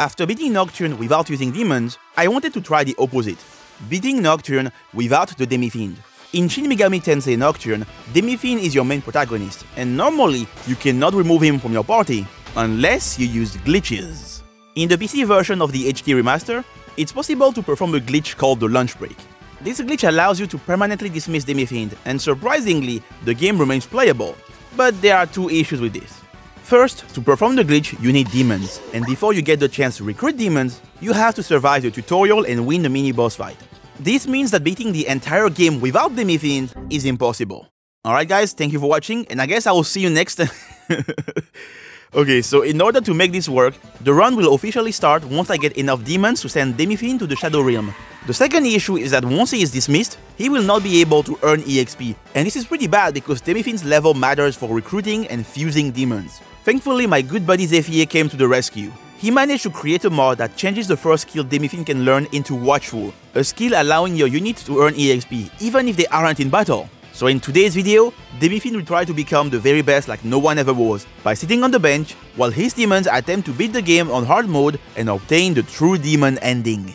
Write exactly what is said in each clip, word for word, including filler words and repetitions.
After beating Nocturne without using demons, I wanted to try the opposite, beating Nocturne without the Demi-Fiend. In Shin Megami Tensei Nocturne, Demi-Fiend is your main protagonist, and normally you cannot remove him from your party, unless you use glitches. In the P C version of the H D remaster, it's possible to perform a glitch called the Lunch Break. This glitch allows you to permanently dismiss Demi-Fiend, and surprisingly, the game remains playable. But there are two issues with this. First, to perform the glitch, you need demons, and before you get the chance to recruit demons, you have to survive the tutorial and win the mini-boss fight. This means that beating the entire game without Demi-Fiend is impossible. Alright guys, thank you for watching, and I guess I will see you next time. Okay, so in order to make this work, the run will officially start once I get enough demons to send Demi-Fiend to the Shadow Realm. The second issue is that once he is dismissed, he will not be able to earn E X P, and this is pretty bad because Demi-Fiend's level matters for recruiting and fusing demons. Thankfully, my good buddy Zephyr came to the rescue. He managed to create a mod that changes the first skill Demi-Fiend can learn into Watchful, a skill allowing your unit to earn E X P, even if they aren't in battle. So in today's video, Demi-Fiend will try to become the very best like no one ever was, by sitting on the bench, while his demons attempt to beat the game on hard mode and obtain the true demon ending.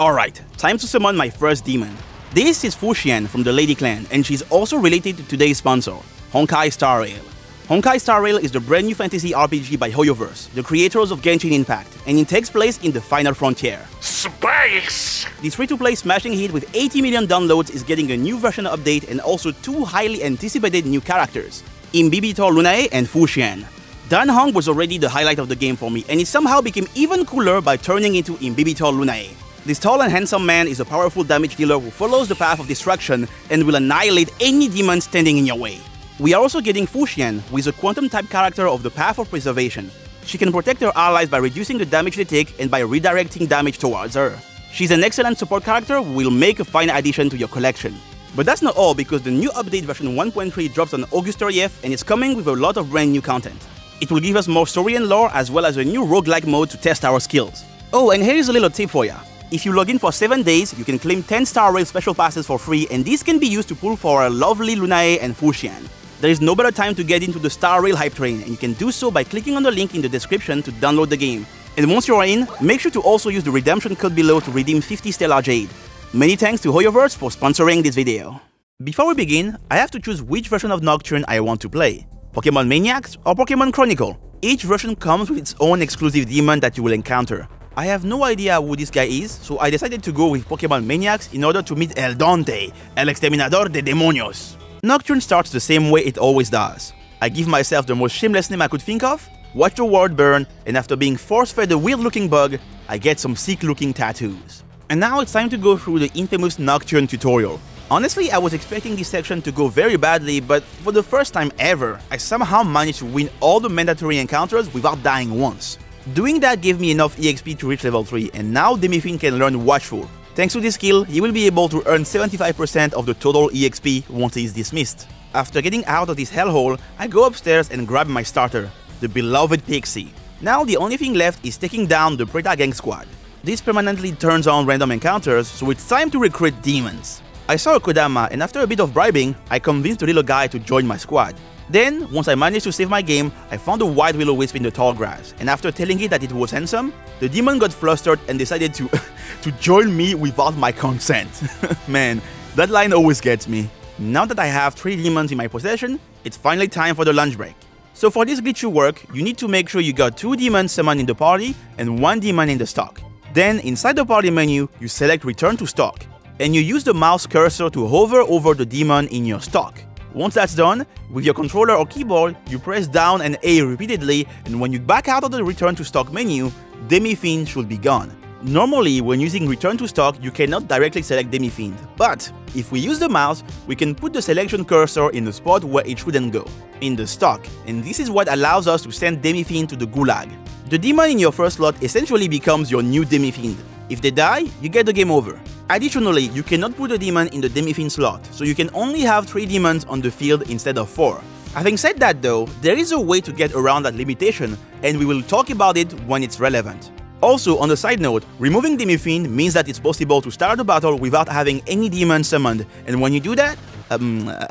Alright, time to summon my first demon. This is Fu Xuan from the Lady Clan, and she's also related to today's sponsor, Honkai Star Rail. Honkai Star Rail is the brand new fantasy R P G by Hoyoverse, the creators of Genshin Impact, and it takes place in the final frontier. Space! This free-to-play smashing hit with eighty million downloads is getting a new version update and also two highly anticipated new characters, Imbibitor Lunae and Fu Xuan. Dan Hong was already the highlight of the game for me, and it somehow became even cooler by turning into Imbibitor Lunae. This tall and handsome man is a powerful damage dealer who follows the path of destruction and will annihilate any demon standing in your way. We are also getting Fu Xuan, who is a quantum-type character of the Path of Preservation. She can protect her allies by reducing the damage they take and by redirecting damage towards her. She's an excellent support character who will make a fine addition to your collection. But that's not all, because the new update version one point three drops on August thirtieth and it's coming with a lot of brand new content. It will give us more story and lore, as well as a new roguelike mode to test our skills. Oh, and here's a little tip for ya. If you log in for seven days, you can claim ten Star Rail special passes for free, and these can be used to pull for our lovely Lunae and Fu Xuan. There is no better time to get into the Star Rail hype train, and you can do so by clicking on the link in the description to download the game. And once you are in, make sure to also use the redemption code below to redeem fifty Stellar Jade. Many thanks to Hoyoverse for sponsoring this video. Before we begin, I have to choose which version of Nocturne I want to play, Pokémon Maniacs or Pokémon Chronicle. Each version comes with its own exclusive demon that you will encounter. I have no idea who this guy is, so I decided to go with Pokémon Maniacs in order to meet El Dante, El Exterminador de Demonios. Nocturne starts the same way it always does. I give myself the most shameless name I could think of, watch the world burn, and after being force-fed a weird-looking bug, I get some sick-looking tattoos. And now it's time to go through the infamous Nocturne tutorial. Honestly, I was expecting this section to go very badly, but for the first time ever, I somehow managed to win all the mandatory encounters without dying once. Doing that gave me enough E X P to reach level three, and now Demi-Fiend can learn Watchful. Thanks to this skill, he will be able to earn seventy-five percent of the total E X P once he is dismissed. After getting out of this hellhole, I go upstairs and grab my starter, the beloved Pixie. Now the only thing left is taking down the Preta gang squad. This permanently turns on random encounters, so it's time to recruit demons. I saw a Kodama, and after a bit of bribing, I convinced the little guy to join my squad. Then, once I managed to save my game, I found a white will-o-wisp in the tall grass, and after telling it that it was handsome, the demon got flustered and decided to to join me without my consent. Man, that line always gets me. Now that I have three demons in my possession, it's finally time for the lunch break. So for this glitch to work, you need to make sure you got two demons summoned in the party and one demon in the stock. Then, inside the party menu, you select Return to Stock, and you use the mouse cursor to hover over the demon in your stock. Once that's done, with your controller or keyboard, you press down and A repeatedly, and when you back out of the Return to Stock menu, Demi-Fiend should be gone. Normally, when using Return to Stock, you cannot directly select Demi-Fiend, but if we use the mouse, we can put the selection cursor in the spot where it shouldn't go, in the stock, and this is what allows us to send Demi-Fiend to the Gulag. The demon in your first slot essentially becomes your new Demi-Fiend. If they die, you get the game over. Additionally, you cannot put a demon in the Demi-Fiend slot, so you can only have three demons on the field instead of four. Having said that though, there is a way to get around that limitation, and we will talk about it when it's relevant. Also, on a side note, removing Demi-Fiend means that it's possible to start a battle without having any demon summoned, and when you do that, um, uh,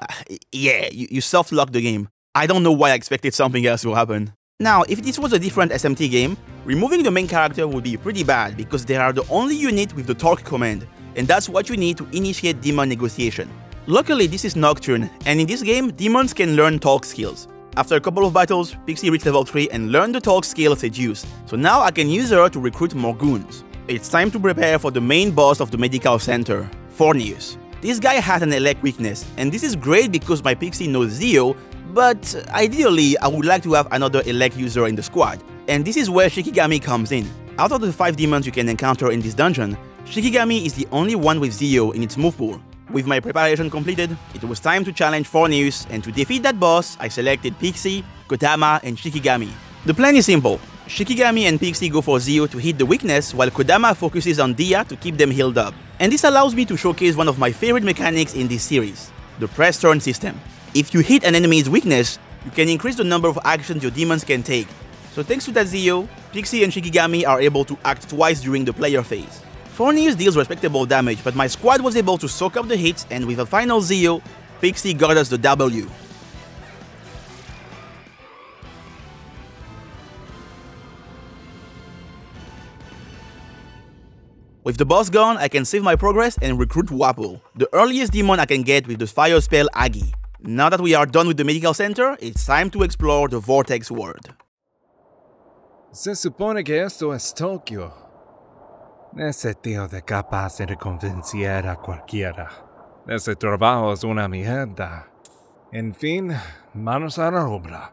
yeah, you, you soft-lock the game. I don't know why I expected something else to happen. Now, if this was a different S M T game, removing the main character would be pretty bad because they are the only unit with the Talk command, and that's what you need to initiate demon negotiation. Luckily, this is Nocturne, and in this game, demons can learn Talk skills. After a couple of battles, Pixie reached level three and learned the Talk skill Seduce, so now I can use her to recruit more goons. It's time to prepare for the main boss of the medical center, Forneus. This guy has an elect weakness, and this is great because my Pixie knows Zio, but ideally I would like to have another elect user in the squad, and this is where Shikigami comes in. Out of the five demons you can encounter in this dungeon, Shikigami is the only one with Zio in its move pool. With my preparation completed, it was time to challenge Forneus, and to defeat that boss, I selected Pixie, Kodama, and Shikigami. The plan is simple. Shikigami and Pixie go for Zio to hit the weakness, while Kodama focuses on Dia to keep them healed up. And this allows me to showcase one of my favorite mechanics in this series, the press turn system. If you hit an enemy's weakness, you can increase the number of actions your demons can take. So thanks to that Zio, Pixie and Shikigami are able to act twice during the player phase. Forneus deals respectable damage, but my squad was able to soak up the hits, and with a final Zio, Pixie got us the W. With the boss gone, I can save my progress and recruit Wapo, the earliest demon I can get with the fire spell Aggie. Now that we are done with the medical center, it's time to explore the Vortex world. Se supone que esto es Tokio. Ese tío de capaz de convencer a cualquiera. Ese trabajo es una mierda. En fin, manos a la obra.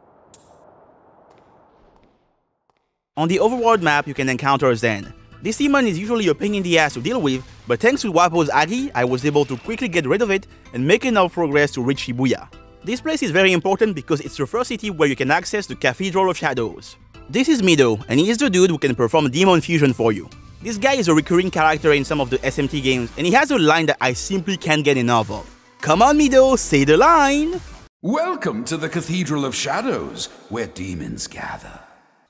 On the overworld map, you can encounter Zen. This demon is usually a pain in the ass to deal with, but thanks to Wapo's Aggie, I was able to quickly get rid of it and make enough progress to reach Shibuya. This place is very important because it's the first city where you can access the Cathedral of Shadows. This is Mido, and he is the dude who can perform demon fusion for you. This guy is a recurring character in some of the S M T games, and he has a line that I simply can't get enough of. Come on Mido, say the line! Welcome to the Cathedral of Shadows, where demons gather.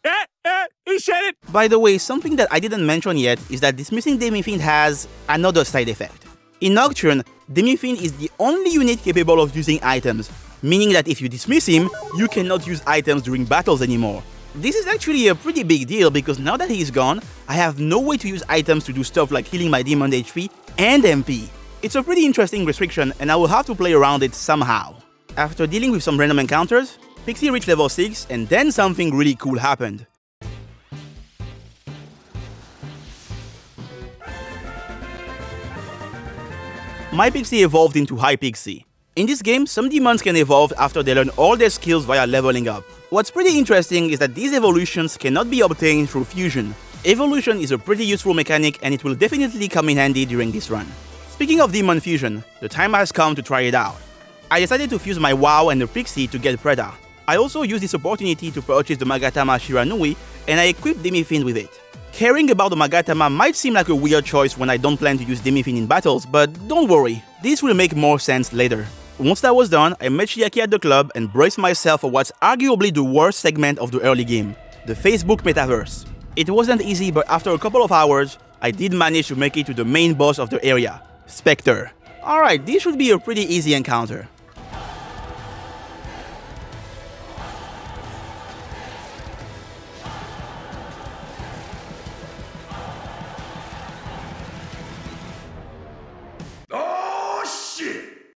Eh, eh, he said it! By the way, something that I didn't mention yet is that dismissing Demi-Fiend has another side effect. In Nocturne, Demi-Fiend is the only unit capable of using items, meaning that if you dismiss him, you cannot use items during battles anymore. This is actually a pretty big deal because now that he is gone, I have no way to use items to do stuff like healing my demon H P and M P. It's a pretty interesting restriction, and I will have to play around it somehow. After dealing with some random encounters, Pixie reached level six, and then something really cool happened. My Pixie evolved into High Pixie. In this game, some demons can evolve after they learn all their skills via leveling up. What's pretty interesting is that these evolutions cannot be obtained through fusion. Evolution is a pretty useful mechanic, and it will definitely come in handy during this run. Speaking of demon fusion, the time has come to try it out. I decided to fuse my WoW and the Pixie to get Preta. I also used this opportunity to purchase the Magatama Shiranui, and I equipped Demi-Fiend with it. Caring about the Magatama might seem like a weird choice when I don't plan to use Demi-Fiend in battles, but don't worry, this will make more sense later. Once that was done, I met Chiaki at the club and braced myself for what's arguably the worst segment of the early game, the Facebook metaverse. It wasn't easy, but after a couple of hours, I did manage to make it to the main boss of the area, Spectre. Alright, this should be a pretty easy encounter.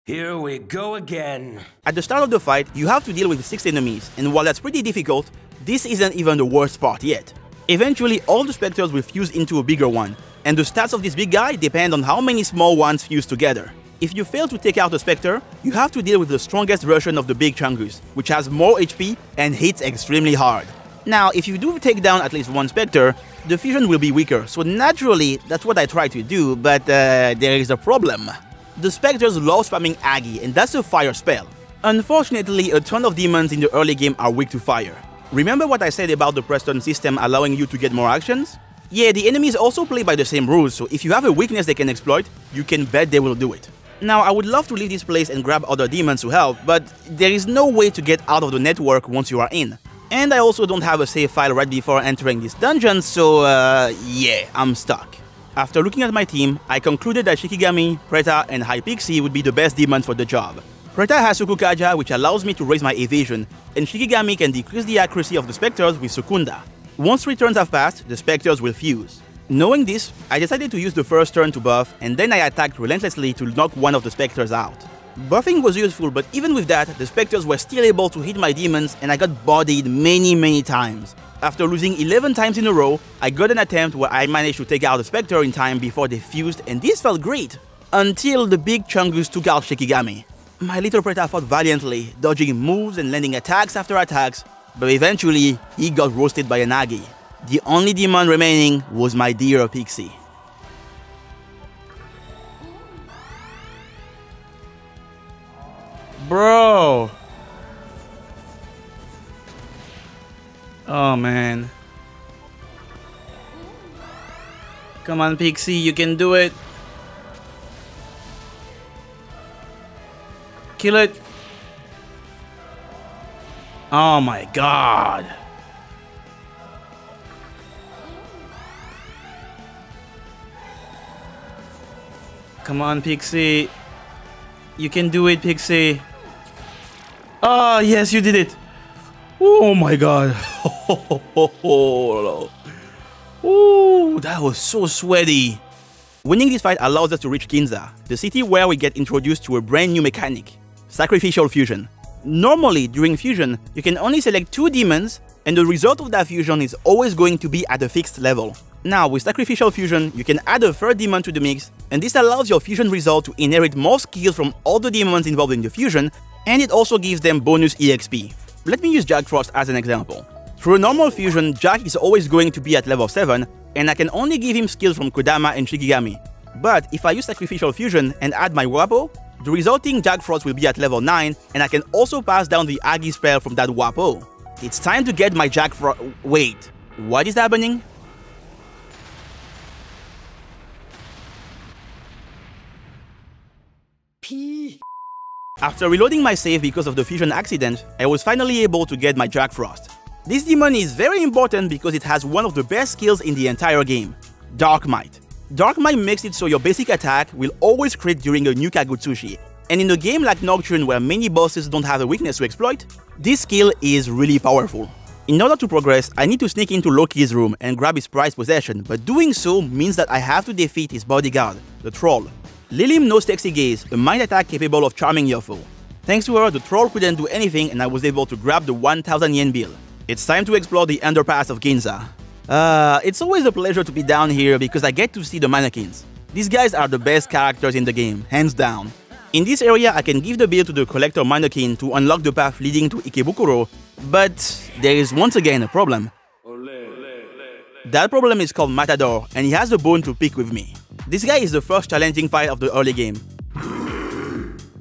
Here we go again. At the start of the fight, you have to deal with six enemies, and while that's pretty difficult, this isn't even the worst part yet. Eventually, all the specters will fuse into a bigger one, and the stats of this big guy depend on how many small ones fuse together. If you fail to take out the specter, you have to deal with the strongest version of the big Changus, which has more H P and hits extremely hard. Now, if you do take down at least one specter, the fusion will be weaker, so naturally, that's what I try to do, but uh, there is a problem. The specters love spamming Aggie, and that's a fire spell. Unfortunately, a ton of demons in the early game are weak to fire. Remember what I said about the press turn system allowing you to get more actions? Yeah, the enemies also play by the same rules, so if you have a weakness they can exploit, you can bet they will do it. Now, I would love to leave this place and grab other demons to help, but there is no way to get out of the network once you are in. And I also don't have a save file right before entering this dungeon, so uh, yeah, I'm stuck. After looking at my team, I concluded that Shikigami, Preta, and High Pixie would be the best demons for the job. Preta has Sukukaja, which allows me to raise my evasion, and Shikigami can decrease the accuracy of the Spectres with Secunda. Once three turns have passed, the Spectres will fuse. Knowing this, I decided to use the first turn to buff, and then I attacked relentlessly to knock one of the Spectres out. Buffing was useful, but even with that, the Spectres were still able to hit my demons and I got bodied many many times. After losing eleven times in a row, I got an attempt where I managed to take out the Spectre in time before they fused, and this felt great. Until the big Chungus took out Shikigami. My little Preta fought valiantly, dodging moves and landing attacks after attacks, but eventually, he got roasted by an Aggie. The only demon remaining was my dear Pixie. Bro! Oh man. Come on Pixie, you can do it. Kill it. Oh my god. Come on Pixie. You can do it Pixie. Ah, yes, you did it! Oh my god! Ooh, that was so sweaty! Winning this fight allows us to reach Ginza, the city where we get introduced to a brand new mechanic, sacrificial fusion. Normally, during fusion, you can only select two demons, and the result of that fusion is always going to be at a fixed level. Now, with sacrificial fusion, you can add a third demon to the mix, and this allows your fusion result to inherit more skills from all the demons involved in the fusion, and it also gives them bonus E X P. Let me use Jack Frost as an example. Through a normal fusion, Jack is always going to be at level seven, and I can only give him skills from Kodama and Shikigami. But if I use Sacrificial Fusion and add my Wapo, the resulting Jack Frost will be at level nine, and I can also pass down the Aggie spell from that Wapo. It's time to get my Jack Frost... Wait, what is happening? P. After reloading my save because of the fusion accident, I was finally able to get my Jack Frost. This demon is very important because it has one of the best skills in the entire game, Dark Might. Dark Might makes it so your basic attack will always crit during a new Kagutsushi, and in a game like Nocturne where many bosses don't have a weakness to exploit, this skill is really powerful. In order to progress, I need to sneak into Loki's room and grab his prized possession, but doing so means that I have to defeat his bodyguard, the troll. Lilim knows Sexy Gaze, a mind attack capable of charming your foe. Thanks to her, the troll couldn't do anything and I was able to grab the one thousand yen bill. It's time to explore the underpass of Ginza. Uh, it's always a pleasure to be down here because I get to see the mannequins. These guys are the best characters in the game, hands down. In this area, I can give the bill to the collector mannequin to unlock the path leading to Ikebukuro, but there is once again a problem. That problem is called Matador and he has a bone to pick with me. This guy is the first challenging fight of the early game.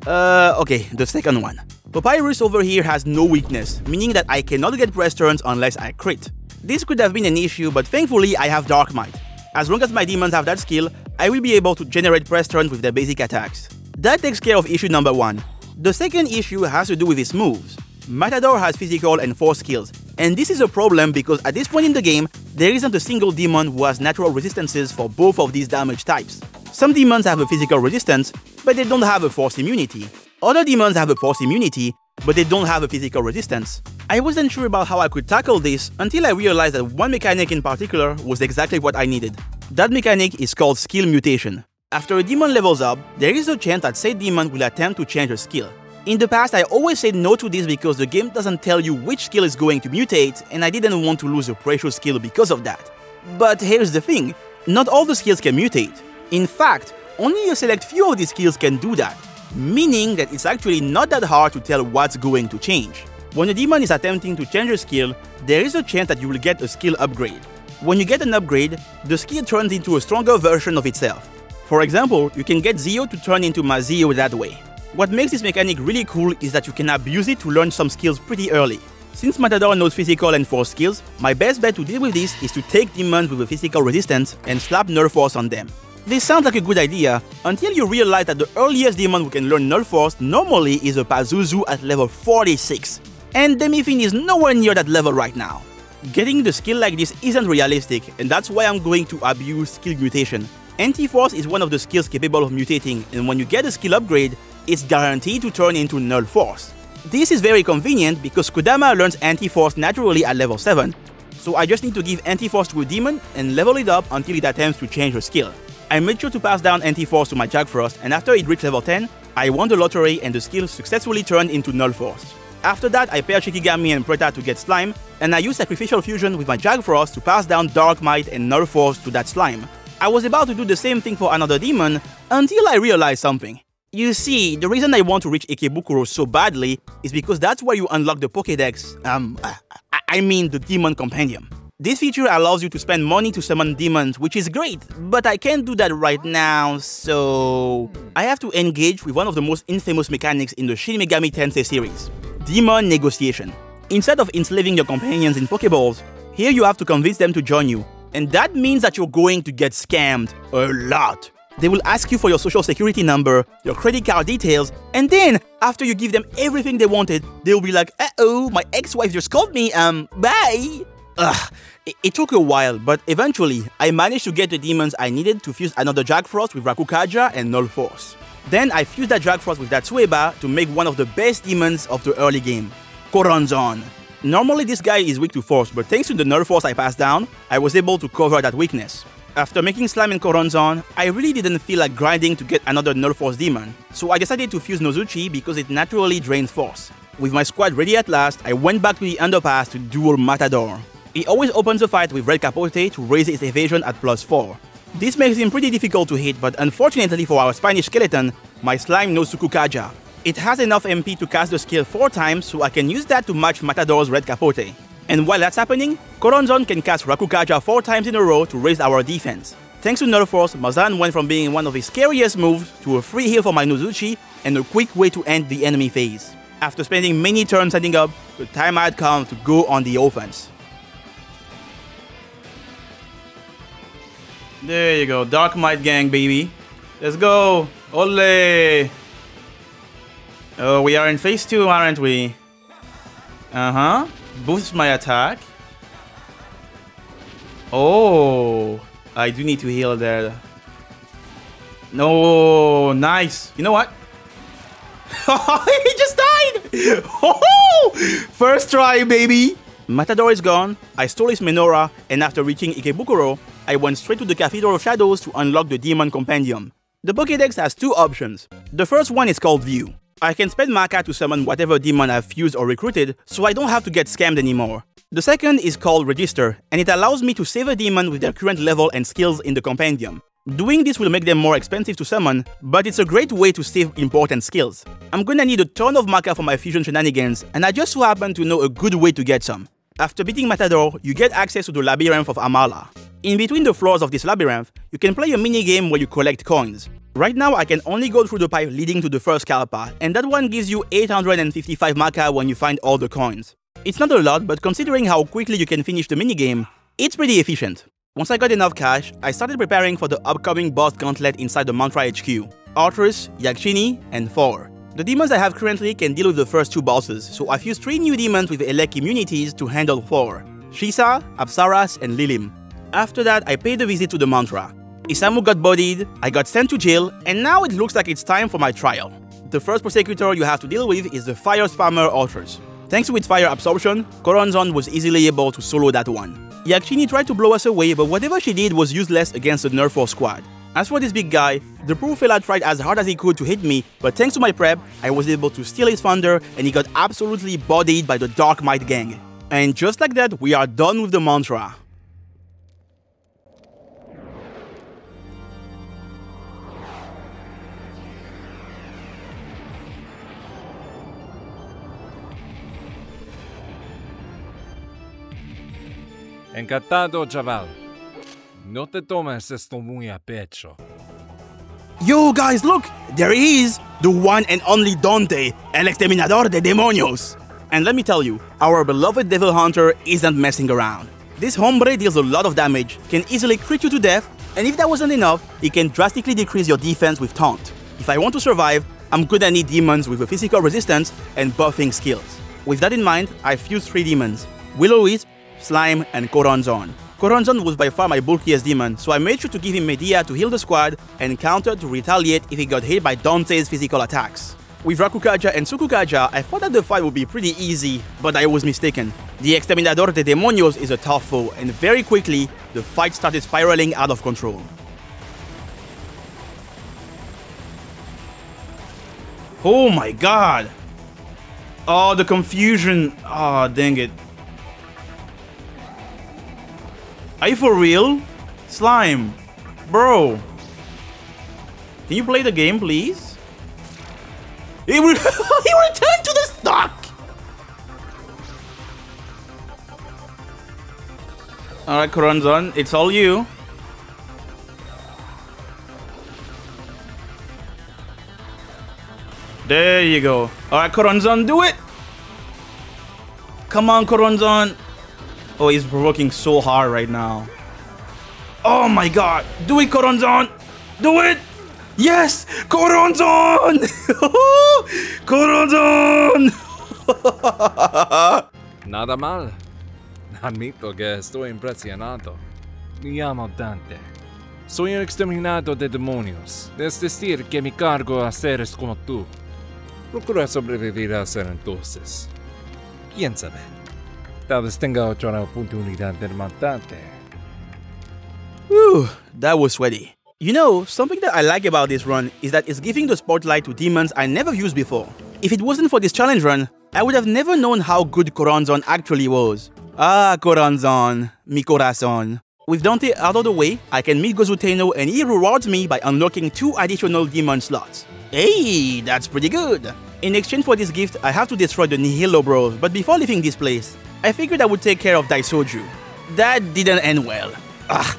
Uh, okay, the second one. Papyrus over here has no weakness, meaning that I cannot get press turns unless I crit. This could have been an issue, but thankfully I have Dark Might. As long as my demons have that skill, I will be able to generate press turns with their basic attacks. That takes care of issue number one. The second issue has to do with his moves. Matador has physical and force skills, and this is a problem because at this point in the game, there isn't a single demon who has natural resistances for both of these damage types. Some demons have a physical resistance, but they don't have a force immunity. Other demons have a force immunity, but they don't have a physical resistance. I wasn't sure about how I could tackle this until I realized that one mechanic in particular was exactly what I needed. That mechanic is called skill mutation. After a demon levels up, there is a chance that said demon will attempt to change a skill. In the past, I always said no to this because the game doesn't tell you which skill is going to mutate, and I didn't want to lose a precious skill because of that. But here's the thing, not all the skills can mutate. In fact, only a select few of these skills can do that, meaning that it's actually not that hard to tell what's going to change. When a demon is attempting to change a skill, there is a chance that you will get a skill upgrade. When you get an upgrade, the skill turns into a stronger version of itself. For example, you can get Zio to turn into Mazio that way. What makes this mechanic really cool is that you can abuse it to learn some skills pretty early. Since Matador knows physical and force skills, my best bet to deal with this is to take demons with a physical resistance and slap Null Force on them. This sounds like a good idea until you realize that the earliest demon who can learn Null Force normally is a Pazuzu at level forty-six, and Demi-Fiend is nowhere near that level right now. Getting the skill like this isn't realistic, and that's why I'm going to abuse skill mutation. Anti-force is one of the skills capable of mutating, and when you get a skill upgrade, it's guaranteed to turn into Null Force. This is very convenient because Kodama learns Anti-Force naturally at level seven, so I just need to give Anti-Force to a demon and level it up until it attempts to change her skill. I made sure to pass down Anti-Force to my Jack Frost, and after it reached level ten, I won the lottery and the skill successfully turned into Null Force. After that, I paired Shikigami and Preta to get slime, and I used Sacrificial Fusion with my Jack Frost to pass down Dark Might and Null Force to that slime. I was about to do the same thing for another demon until I realized something. You see, the reason I want to reach Ikebukuro so badly is because that's where you unlock the Pokédex, um, I mean the Demon Compendium. This feature allows you to spend money to summon demons, which is great, but I can't do that right now, so... I have to engage with one of the most infamous mechanics in the Shin Megami Tensei series. Demon negotiation. Instead of enslaving your companions in Pokeballs, here you have to convince them to join you. And that means that you're going to get scammed. A lot. They will ask you for your social security number, your credit card details, and then, after you give them everything they wanted, they will be like, uh-oh, my ex-wife just called me, um, bye! Ugh, it, it took a while, but eventually, I managed to get the demons I needed to fuse another Jack Frost with Rakukaja and Null Force. Then I fused that Jack Frost with that Sueba to make one of the best demons of the early game, Koranzon. Normally this guy is weak to Force, but thanks to the Null Force I passed down, I was able to cover that weakness. After making slime and Koranzon, I really didn't feel like grinding to get another Null Force demon, so I decided to fuse Nozuchi because it naturally drains Force. With my squad ready at last, I went back to the underpass to duel Matador. He always opens the fight with Red Capote to raise his evasion at plus four. This makes him pretty difficult to hit, but unfortunately for our Spanish skeleton, my slime knows Sukukaja. It has enough M P to cast the skill four times, so I can use that to match Matador's Red Capote. And while that's happening, Koranzon can cast Rakukaja four times in a row to raise our defense. Thanks to Null Force, Mazan went from being one of his scariest moves to a free heal for my Nozuchi and a quick way to end the enemy phase. After spending many turns setting up, the time had come to go on the offense. There you go, Dark Might gang, baby. Let's go, ole! Oh, we are in phase two, aren't we? Uh-huh, boost my attack. Oh, I do need to heal there. No, nice, you know what? He just died! Oh, first try, baby! Matador is gone, I stole his menorah, and after reaching Ikebukuro, I went straight to the Cathedral of Shadows to unlock the Demon Compendium. The Pokédex has two options. The first one is called View. I can spend Maka to summon whatever demon I've fused or recruited, so I don't have to get scammed anymore. The second is called Register, and it allows me to save a demon with their current level and skills in the compendium. Doing this will make them more expensive to summon, but it's a great way to save important skills. I'm gonna need a ton of Maka for my fusion shenanigans, and I just so happen to know a good way to get some. After beating Matador, you get access to the Labyrinth of Amala. In between the floors of this labyrinth, you can play a mini-game where you collect coins. Right now, I can only go through the pipe leading to the first Kalpa, and that one gives you eight hundred fifty-five Maka when you find all the coins. It's not a lot, but considering how quickly you can finish the minigame, it's pretty efficient. Once I got enough cash, I started preparing for the upcoming boss gauntlet inside the Mantra H Q, Artrus, Yakshini, and Thor. The demons I have currently can deal with the first two bosses, so I fused three new demons with elect immunities to handle Thor, Shisa, Apsaras, and Lilim. After that, I paid a visit to the mantra. Isamu got bodied, I got sent to jail, and now it looks like it's time for my trial. The first prosecutor you have to deal with is the fire spammer Artrus. Thanks to its fire absorption, Koranzon was easily able to solo that one. Yakshini tried to blow us away, but whatever she did was useless against the Nerf Force squad. As for this big guy, the poor fella tried as hard as he could to hit me, but thanks to my prep, I was able to steal his thunder, and he got absolutely bodied by the Dark Might gang. And just like that, we are done with the mantra. Encantado, chaval. No te tomes esto muy a pecho. Yo, guys, look! There he is! The one and only Dante, El Exterminador de Demonios! And let me tell you, our beloved Devil Hunter isn't messing around. This hombre deals a lot of damage, can easily crit you to death, and if that wasn't enough, it can drastically decrease your defense with Taunt. If I want to survive, I'm gonna need demons with a physical resistance and buffing skills. With that in mind, I fused three demons, Will-O-Wisp, Slime, and Koranzon. Koronzon was by far my bulkiest demon, so I made sure to give him Medea to heal the squad and counter to retaliate if he got hit by Dante's physical attacks. With Rakukaja and Sukukaja, I thought that the fight would be pretty easy, but I was mistaken. The Exterminador de Demonios is a tough foe, and very quickly, the fight started spiraling out of control. Oh my god! Oh, the confusion! Ah, oh, dang it. Are you for real? Slime! Bro! Can you play the game, please? He, re he returned to the stock! Alright, Koronzon, it's all you. There you go. Alright, Koronzon, do it! Come on, Koronzon! Oh, he's provoking so hard right now. Oh my god! Do it, Koronzon! Do it! Yes! Koronzon! Koronzon! Nada mal. Admito que estoy impresionado. Me llamo Dante. Soy un exterminador de demonios. Es decir, que mi cargo a seres como tú. Procura sobrevivir a ser entonces. ¿Quién sabe? Tal vez tenga otra oportunidad de matarte. Whew, that was sweaty. You know, something that I like about this run is that it's giving the spotlight to demons I never used before. If it wasn't for this challenge run, I would have never known how good Koronzon actually was. Ah, Koronzon, mi corazón. With Dante out of the way, I can meet Gozuteno and he rewards me by unlocking two additional demon slots. Hey, that's pretty good. In exchange for this gift, I have to destroy the Nihilo Bros, but before leaving this place, I figured I would take care of Daisoju. That didn't end well. Ugh.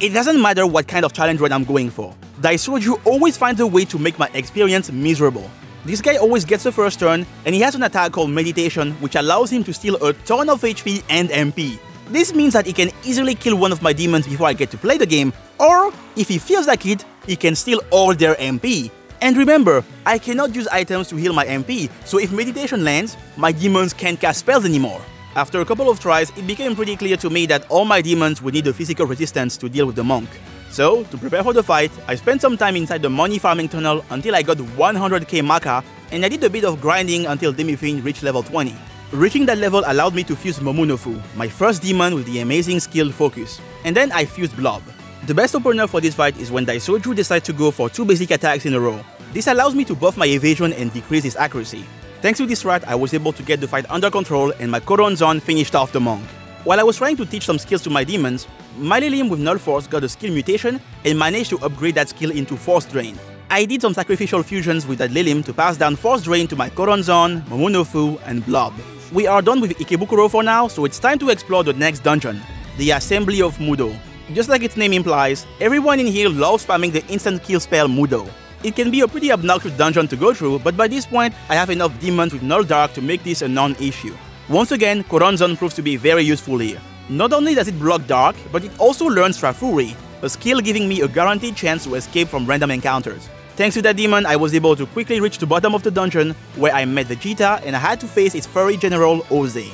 It doesn't matter what kind of challenge run I'm going for. Daisoju always finds a way to make my experience miserable. This guy always gets the first turn, and he has an attack called Meditation, which allows him to steal a ton of H P and M P. This means that he can easily kill one of my demons before I get to play the game, or, if he feels like it, he can steal all their M P. And remember, I cannot use items to heal my M P, so if Meditation lands, my demons can't cast spells anymore. After a couple of tries, it became pretty clear to me that all my demons would need a physical resistance to deal with the monk. So, to prepare for the fight, I spent some time inside the money farming tunnel until I got one hundred K Maka, and I did a bit of grinding until Demi-Fiend reached level twenty. Reaching that level allowed me to fuse Momonofu, my first demon with the amazing skill Focus, and then I fused Blob. The best opener for this fight is when Daisoju decides to go for two basic attacks in a row. This allows me to buff my evasion and decrease his accuracy. Thanks to this strat, I was able to get the fight under control and my Koronzon finished off the monk. While I was trying to teach some skills to my demons, my Lilim with Null Force got a skill mutation and managed to upgrade that skill into Force Drain. I did some sacrificial fusions with that Lilim to pass down Force Drain to my Koronzon, Momonofu, and Blob. We are done with Ikebukuro for now, so it's time to explore the next dungeon, the Assembly of Mudo. Just like its name implies, everyone in here loves spamming the instant kill spell Mudo. It can be a pretty obnoxious dungeon to go through, but by this point, I have enough demons with Null Dark to make this a non-issue. Once again, Koronzon proves to be very useful here. Not only does it block Dark, but it also learns Trafuri, a skill giving me a guaranteed chance to escape from random encounters. Thanks to that demon, I was able to quickly reach the bottom of the dungeon, where I met Vegeta and I had to face its furry general, Oze.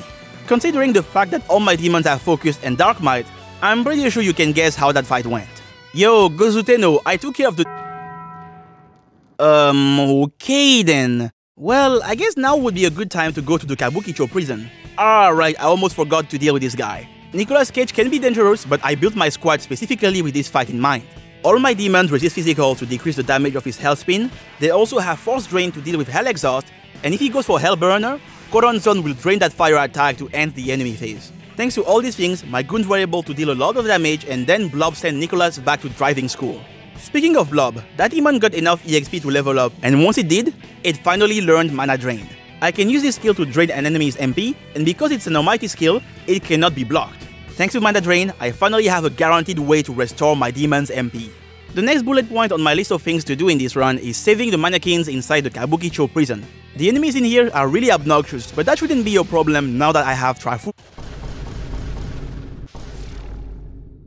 Considering the fact that all my demons are focused and Dark Might, I'm pretty sure you can guess how that fight went. Yo, Gozuteno, I took care of the... Um, okay then. Well, I guess now would be a good time to go to the Kabukicho prison. Alright, I almost forgot to deal with this guy. Nicolas Cage can be dangerous, but I built my squad specifically with this fight in mind. All my demons resist physical to decrease the damage of his health spin, they also have Force Drain to deal with Hell Exhaust, and if he goes for Hell Burner, Koronzon will drain that fire attack to end the enemy phase. Thanks to all these things, my goons were able to deal a lot of damage and then Blob sent Nicolas back to driving school. Speaking of Blob, that demon got enough E X P to level up, and once it did, it finally learned Mana Drain. I can use this skill to drain an enemy's M P, and because it's an almighty skill, it cannot be blocked. Thanks to Mana Drain, I finally have a guaranteed way to restore my demon's M P. The next bullet point on my list of things to do in this run is saving the mannequins inside the Kabukicho prison. The enemies in here are really obnoxious, but that shouldn't be a problem now that I have Trafuri.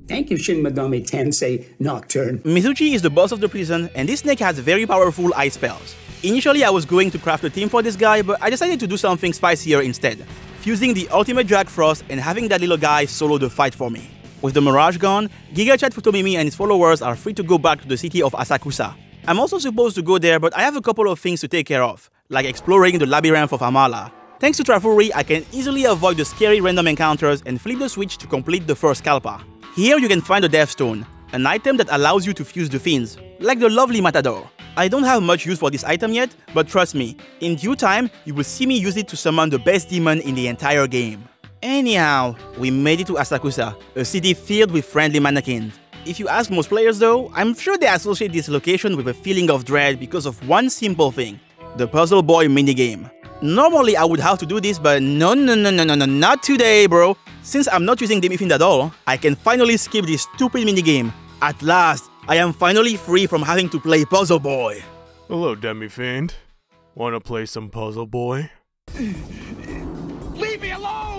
Thank you, Shin Megami Tensei Nocturne. Mizuchi is the boss of the prison, and this snake has very powerful ice spells. Initially, I was going to craft a team for this guy, but I decided to do something spicier instead, fusing the ultimate Jack Frost and having that little guy solo the fight for me. With the mirage gone, GigaChat Futomimi and his followers are free to go back to the city of Asakusa. I'm also supposed to go there, but I have a couple of things to take care of, like exploring the labyrinth of Amala. Thanks to Trafuri, I can easily avoid the scary random encounters and flip the switch to complete the first Kalpa. Here you can find the Death Stone, an item that allows you to fuse the fiends, like the lovely Matador. I don't have much use for this item yet, but trust me, in due time, you will see me use it to summon the best demon in the entire game. Anyhow, we made it to Asakusa, a city filled with friendly mannequins. If you ask most players though, I'm sure they associate this location with a feeling of dread because of one simple thing, the Puzzle Boy minigame. Normally I would have to do this, but no no no no no no not today, bro. Since I'm not using Demi-Fiend at all, I can finally skip this stupid minigame. At last, I am finally free from having to play Puzzle Boy. Hello, Demi-Fiend. Wanna play some Puzzle Boy? Leave me alone!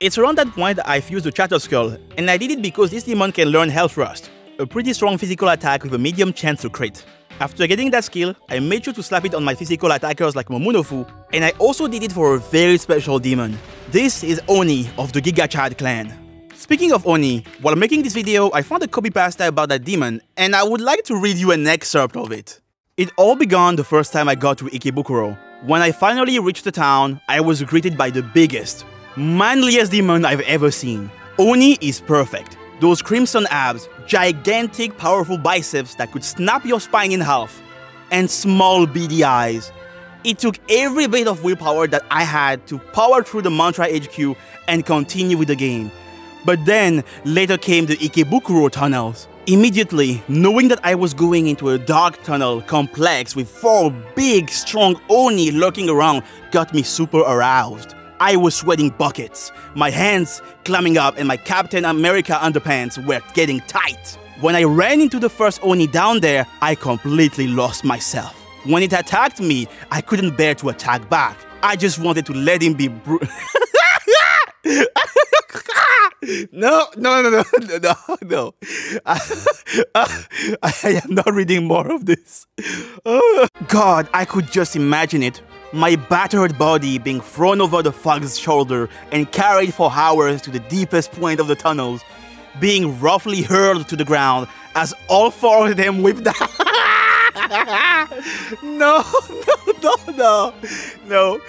It's around that point that I fused the Chatter Skull, and I did it because this demon can learn Hell Thrust, a pretty strong physical attack with a medium chance to crit. After getting that skill, I made sure to slap it on my physical attackers like Momonofu, and I also did it for a very special demon. This is Oni of the GigaChad clan. Speaking of Oni, while making this video, I found a copy pasta about that demon, and I would like to read you an excerpt of it. It all began the first time I got to Ikebukuro. When I finally reached the town, I was greeted by the biggest, manliest demon I've ever seen. Oni is perfect. Those crimson abs, gigantic powerful biceps that could snap your spine in half, and small beady eyes. It took every bit of willpower that I had to power through the Mantra H Q and continue with the game. But then, later came the Ikebukuro tunnels. Immediately, knowing that I was going into a dark tunnel complex with four big, strong Oni lurking around got me super aroused. I was sweating buckets, my hands clamming up, and my Captain America underpants were getting tight. When I ran into the first Oni down there, I completely lost myself. When it attacked me, I couldn't bear to attack back. I just wanted to let him be bru- No, no, no, no, no, no, no. I, I am not reading more of this. God, I could just imagine it. My battered body being thrown over the fog's shoulder and carried for hours to the deepest point of the tunnels, being roughly hurled to the ground as all four of them whipped out. No, no, no, no, no.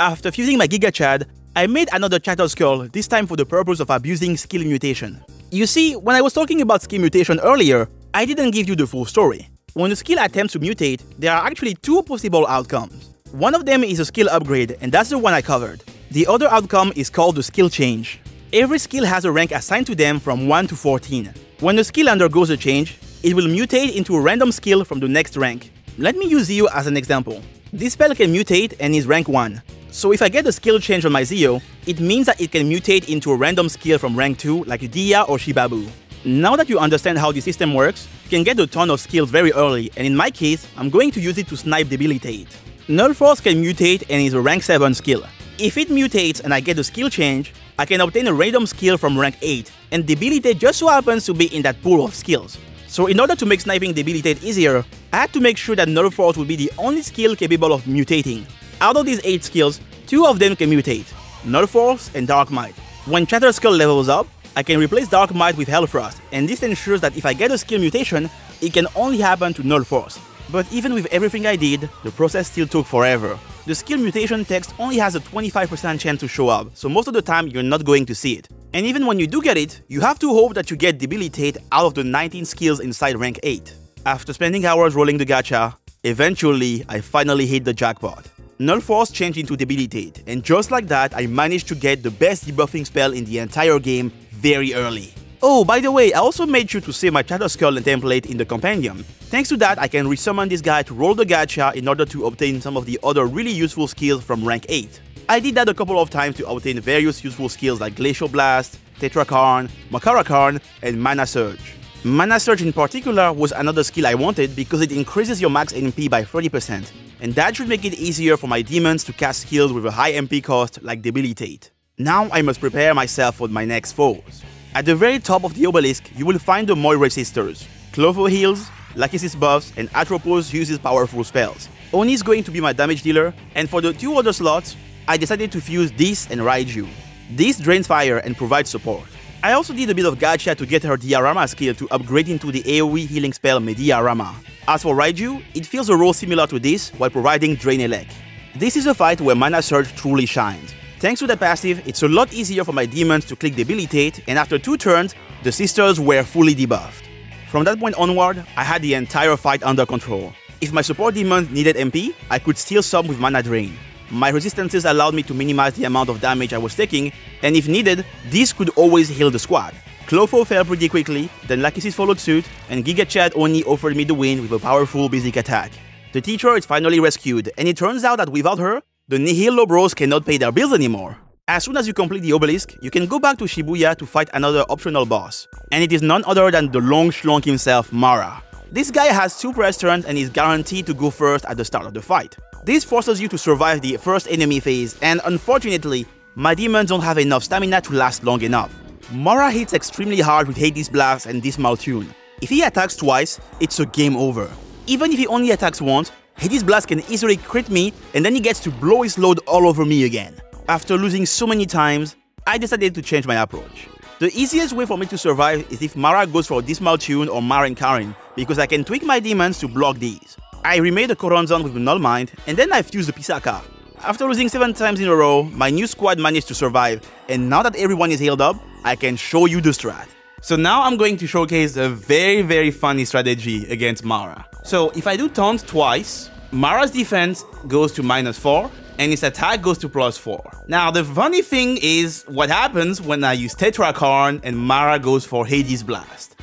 After fusing my GigaChad, I made another Chatter Skull, this time for the purpose of abusing skill mutation. You see, when I was talking about skill mutation earlier, I didn't give you the full story. When a skill attempts to mutate, there are actually two possible outcomes. One of them is a skill upgrade, and that's the one I covered. The other outcome is called the skill change. Every skill has a rank assigned to them from one to fourteen. When a skill undergoes a change, it will mutate into a random skill from the next rank. Let me use Zio as an example. This spell can mutate and is rank one. So if I get a skill change on my Zio, it means that it can mutate into a random skill from rank two like Dia or Shibabu. Now that you understand how the system works, you can get a ton of skills very early, and in my case, I'm going to use it to snipe Debilitate. Null Force can mutate and is a rank seven skill. If it mutates and I get a skill change, I can obtain a random skill from rank eight, and Debilitate just so happens to be in that pool of skills. So in order to make sniping Debilitate easier, I had to make sure that Null Force would be the only skill capable of mutating. Out of these eight skills, two of them can mutate, Null Force and Dark Might. When Chatter Skull levels up, I can replace Dark Might with Hell Thrust, and this ensures that if I get a skill mutation, it can only happen to Null Force. But even with everything I did, the process still took forever. The skill mutation text only has a twenty-five percent chance to show up, so most of the time you're not going to see it. And even when you do get it, you have to hope that you get Debilitate out of the nineteen skills inside rank eight. After spending hours rolling the gacha, eventually I finally hit the jackpot. Null Force changed into Debilitate, and just like that, I managed to get the best debuffing spell in the entire game very early. Oh, by the way, I also made sure to save my Chatter Skull template in the compendium. Thanks to that, I can resummon this guy to roll the gacha in order to obtain some of the other really useful skills from rank eight. I did that a couple of times to obtain various useful skills like Glacial Blast, Tetracarn, Makaracarn, and Mana Surge. Mana Surge in particular was another skill I wanted because it increases your max N P by thirty percent, and that should make it easier for my demons to cast skills with a high M P cost like Debilitate. Now I must prepare myself for my next foes. At the very top of the obelisk, you will find the Moirae sisters. Clotho heals, Lachesis buffs, and Atropos uses powerful spells. Oni is going to be my damage dealer, and for the two other slots, I decided to fuse this and Raiju. This drains fire and provides support. I also did a bit of gacha to get her Diorama skill to upgrade into the AoE healing spell Mediarama. As for Raiju, it feels a role similar to this while providing Drain Elec. This is a fight where Mana Surge truly shines. Thanks to the passive, it's a lot easier for my demons to click Debilitate, and after two turns, the sisters were fully debuffed. From that point onward, I had the entire fight under control. If my support demons needed M P, I could steal some with Mana Drain. My resistances allowed me to minimize the amount of damage I was taking, and if needed, this could always heal the squad. Clofo fell pretty quickly, then Lachesis followed suit, and Giga Chad Oni offered me the win with a powerful basic attack. The teacher is finally rescued, and it turns out that without her, the Nihilo Bros cannot pay their bills anymore. As soon as you complete the obelisk, you can go back to Shibuya to fight another optional boss, and it is none other than the long schlong himself, Mara. This guy has two press turns and is guaranteed to go first at the start of the fight. This forces you to survive the first enemy phase, and unfortunately, my demons don't have enough stamina to last long enough. Mara hits extremely hard with Hades Blast and this Maltune. If he attacks twice, it's a game over. Even if he only attacks once, Hades Blast can easily crit me, and then he gets to blow his load all over me again. After losing so many times, I decided to change my approach. The easiest way for me to survive is if Mara goes for this Maltune or Marin Karin, because I can tweak my demons to block these. I remade the Koronzon with Null Mind, and then I fused the Pisaka. After losing seven times in a row, my new squad managed to survive, and now that everyone is healed up, I can show you the strat. So now I'm going to showcase a very very funny strategy against Mara. So if I do taunt twice, Mara's defense goes to minus four, and its attack goes to plus four. Now the funny thing is what happens when I use Tetracorn and Mara goes for Hades Blast.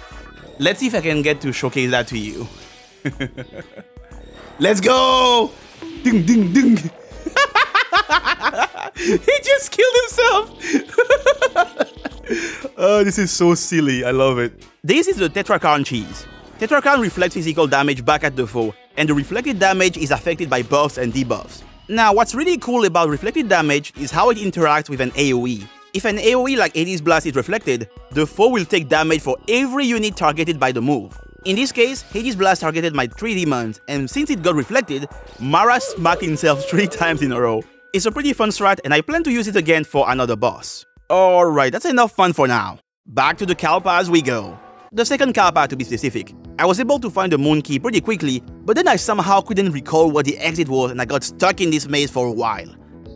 Let's see if I can get to showcase that to you. Let's go! Ding ding ding! He just killed himself! Oh, this is so silly, I love it. This is the Tetracorn cheese. Tetracorn reflects physical damage back at the foe, and the reflected damage is affected by buffs and debuffs. Now, what's really cool about reflected damage is how it interacts with an AoE. If an AoE like Hades Blast is reflected, the foe will take damage for every unit targeted by the move. In this case, Hades Blast targeted my three demons, and since it got reflected, Mara smacked himself three times in a row. It's a pretty fun strat, and I plan to use it again for another boss. Alright, that's enough fun for now. Back to the Kalpa as we go. The second Kalpa, to be specific. I was able to find the moon key pretty quickly, but then I somehow couldn't recall what the exit was, and I got stuck in this maze for a while.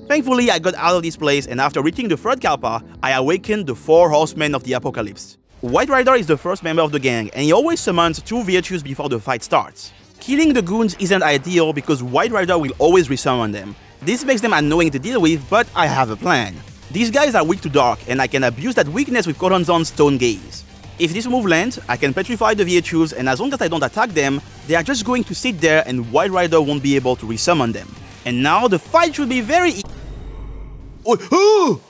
Thankfully, I got out of this place, and after reaching the third Kalpa, I awakened the four horsemen of the apocalypse. White Rider is the first member of the gang, and he always summons two virtues before the fight starts. Killing the goons isn't ideal because White Rider will always resummon them. This makes them annoying to deal with, but I have a plan. These guys are weak to dark, and I can abuse that weakness with Koronzon's Stone Gaze. If this move lands, I can petrify the virtues, and as long as I don't attack them, they are just going to sit there and White Rider won't be able to resummon them. And now the fight should be very e- Oh!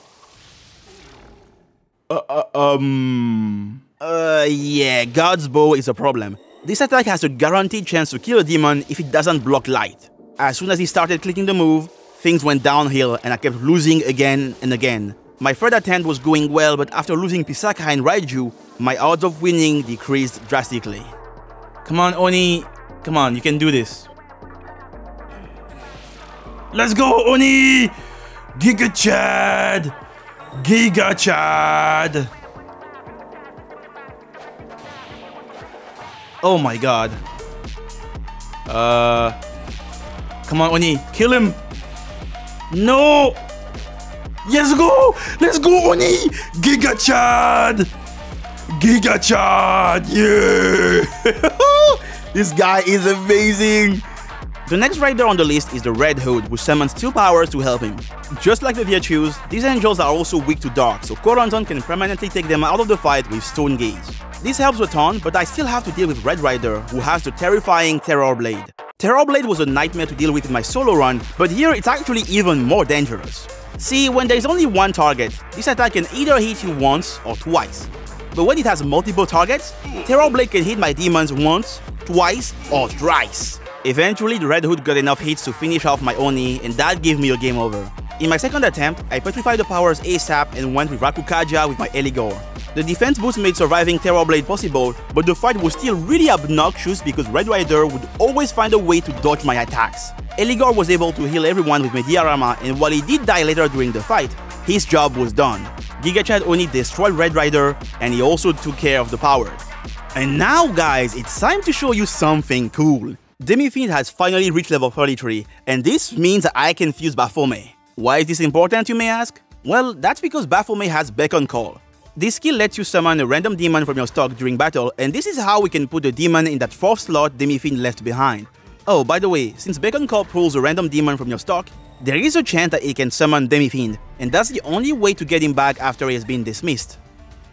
Uh, uh, um... Uh, yeah, God's Bow is a problem. This attack has a guaranteed chance to kill a demon if it doesn't block light. As soon as he started clicking the move, things went downhill and I kept losing again and again. My third attempt was going well, but after losing Pisaka and Raiju, my odds of winning decreased drastically. Come on, Oni. Come on, you can do this. Let's go, Oni! Giga Chad! Giga Chad! Oh my god. Uh... Come on, Oni. Kill him! No! Let's go! Let's go, Oni! Giga Chad! Giga Chad! Yeah! This guy is amazing! The next rider on the list is the Red Hood, who summons two powers to help him. Just like the Virtues, these angels are also weak to dark, so Koronzon can permanently take them out of the fight with Stone Gaze. This helps a ton, but I still have to deal with Red Rider, who has the terrifying Terror Blade. Terror Blade was a nightmare to deal with in my solo run, but here it's actually even more dangerous. See, when there's only one target, this attack can either hit you once or twice. But when it has multiple targets, Terror Blade can hit my demons once, twice, or thrice. Eventually, the Red Hood got enough hits to finish off my Oni, and that gave me a game over. In my second attempt, I petrified the powers ASAP and went with Rakukaja with my Eligor. The defense boost made surviving Terror Blade possible, but the fight was still really obnoxious because Red Rider would always find a way to dodge my attacks. Eligor was able to heal everyone with Mediarama, and while he did die later during the fight, his job was done. Giga Chad Oni destroyed Red Rider, and he also took care of the power. And now guys, it's time to show you something cool. Demi-Fiend has finally reached level thirty-three, and this means I can fuse Baphomet. Why is this important, you may ask? Well, that's because Baphomet has Beacon Call. This skill lets you summon a random demon from your stock during battle, and this is how we can put the demon in that fourth slot Demi-Fiend left behind. Oh, by the way, since Beacon Call pulls a random demon from your stock, there is a chance that he can summon Demi-Fiend, and that's the only way to get him back after he has been dismissed.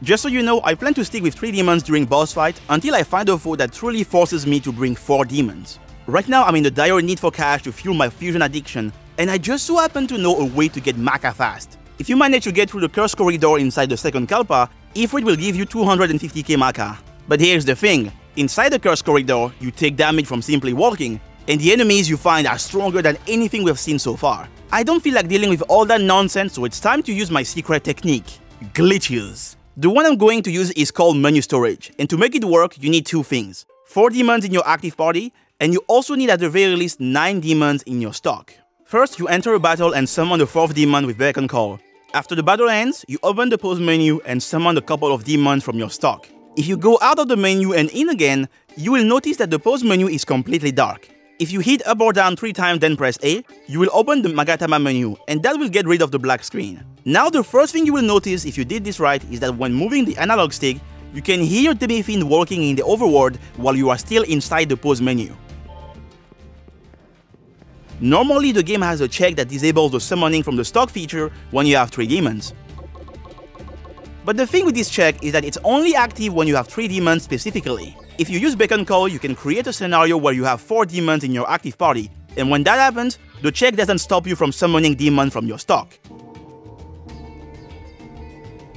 Just so you know, I plan to stick with three demons during boss fight until I find a foe that truly forces me to bring four demons. Right now I'm in the dire need for cash to fuel my fusion addiction, and I just so happen to know a way to get Maka fast. If you manage to get through the curse corridor inside the second Kalpa, Ifrit will give you two hundred fifty K Maka. But here's the thing, inside the curse corridor, you take damage from simply walking, and the enemies you find are stronger than anything we've seen so far. I don't feel like dealing with all that nonsense, so it's time to use my secret technique, glitches. The one I'm going to use is called menu storage, and to make it work, you need two things, four demons in your active party, and you also need at the very least nine demons in your stock. First, you enter a battle and summon the fourth demon with Beacon Call. After the battle ends, you open the pause menu and summon a couple of demons from your stock. If you go out of the menu and in again, you will notice that the pause menu is completely dark. If you hit up or down three times then press A, you will open the Magatama menu, and that will get rid of the black screen. Now the first thing you will notice if you did this right is that when moving the analog stick, you can hear Demi-Fiend walking in the overworld while you are still inside the pause menu. Normally, the game has a check that disables the summoning from the stock feature when you have three demons. But the thing with this check is that it's only active when you have three demons specifically. If you use Beacon Call, you can create a scenario where you have four demons in your active party, and when that happens, the check doesn't stop you from summoning demons from your stock.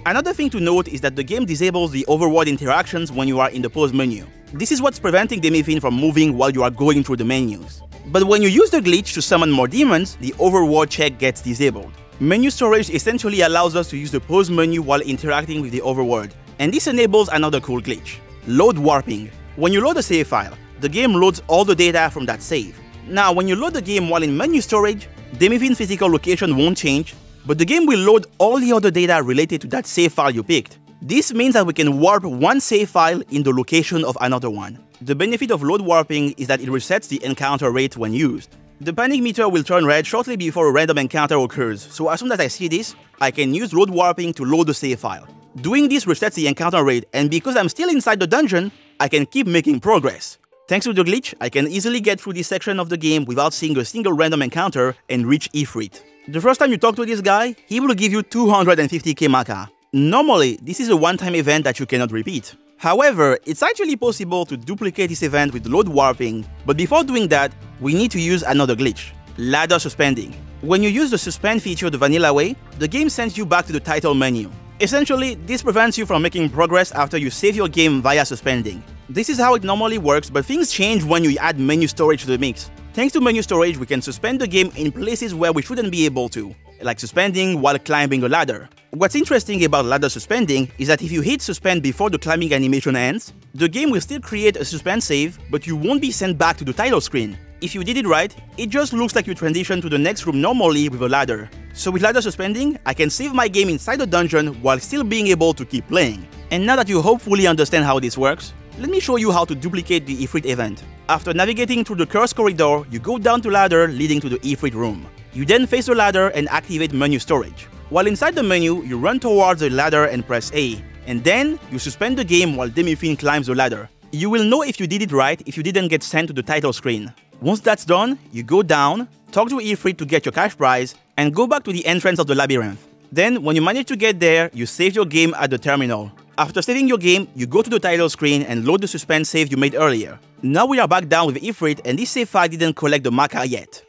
Another thing to note is that the game disables the overworld interactions when you are in the pause menu. This is what's preventing Demi-Fiend from moving while you are going through the menus. But when you use the glitch to summon more demons, the overworld check gets disabled. Menu storage essentially allows us to use the pause menu while interacting with the overworld, and this enables another cool glitch, load warping. When you load a save file, the game loads all the data from that save. Now when you load the game while in menu storage, Demi-Fiend's physical location won't change, but the game will load all the other data related to that save file you picked. This means that we can warp one save file in the location of another one. The benefit of load warping is that it resets the encounter rate when used. The panic meter will turn red shortly before a random encounter occurs, so as soon as I see this, I can use load warping to load the save file. Doing this resets the encounter rate, and because I'm still inside the dungeon, I can keep making progress. Thanks to the glitch, I can easily get through this section of the game without seeing a single random encounter and reach Ifrit. The first time you talk to this guy, he will give you two hundred fifty K Maka. Normally, this is a one-time event that you cannot repeat. However, it's actually possible to duplicate this event with load warping, but before doing that, we need to use another glitch, ladder suspending. When you use the suspend feature the vanilla way, the game sends you back to the title menu. Essentially, this prevents you from making progress after you save your game via suspending. This is how it normally works, but things change when you add menu storage to the mix. Thanks to menu storage, we can suspend the game in places where we shouldn't be able to, like suspending while climbing a ladder. What's interesting about ladder suspending is that if you hit suspend before the climbing animation ends, the game will still create a suspend save, but you won't be sent back to the title screen. If you did it right, it just looks like you transition to the next room normally with a ladder. So with ladder suspending, I can save my game inside the dungeon while still being able to keep playing. And now that you hopefully understand how this works, let me show you how to duplicate the Ifrit event. After navigating through the curse corridor, you go down to ladder leading to the Ifrit room. You then face the ladder and activate menu storage. While inside the menu, you run towards the ladder and press A, and then you suspend the game while Demi-Fiend climbs the ladder. You will know if you did it right if you didn't get sent to the title screen. Once that's done, you go down, talk to Ifrit to get your cash prize, and go back to the entrance of the labyrinth. Then, when you manage to get there, you save your game at the terminal. After saving your game, you go to the title screen and load the suspend save you made earlier. Now we are back down with Ifrit, and this save file didn't collect the Maka yet.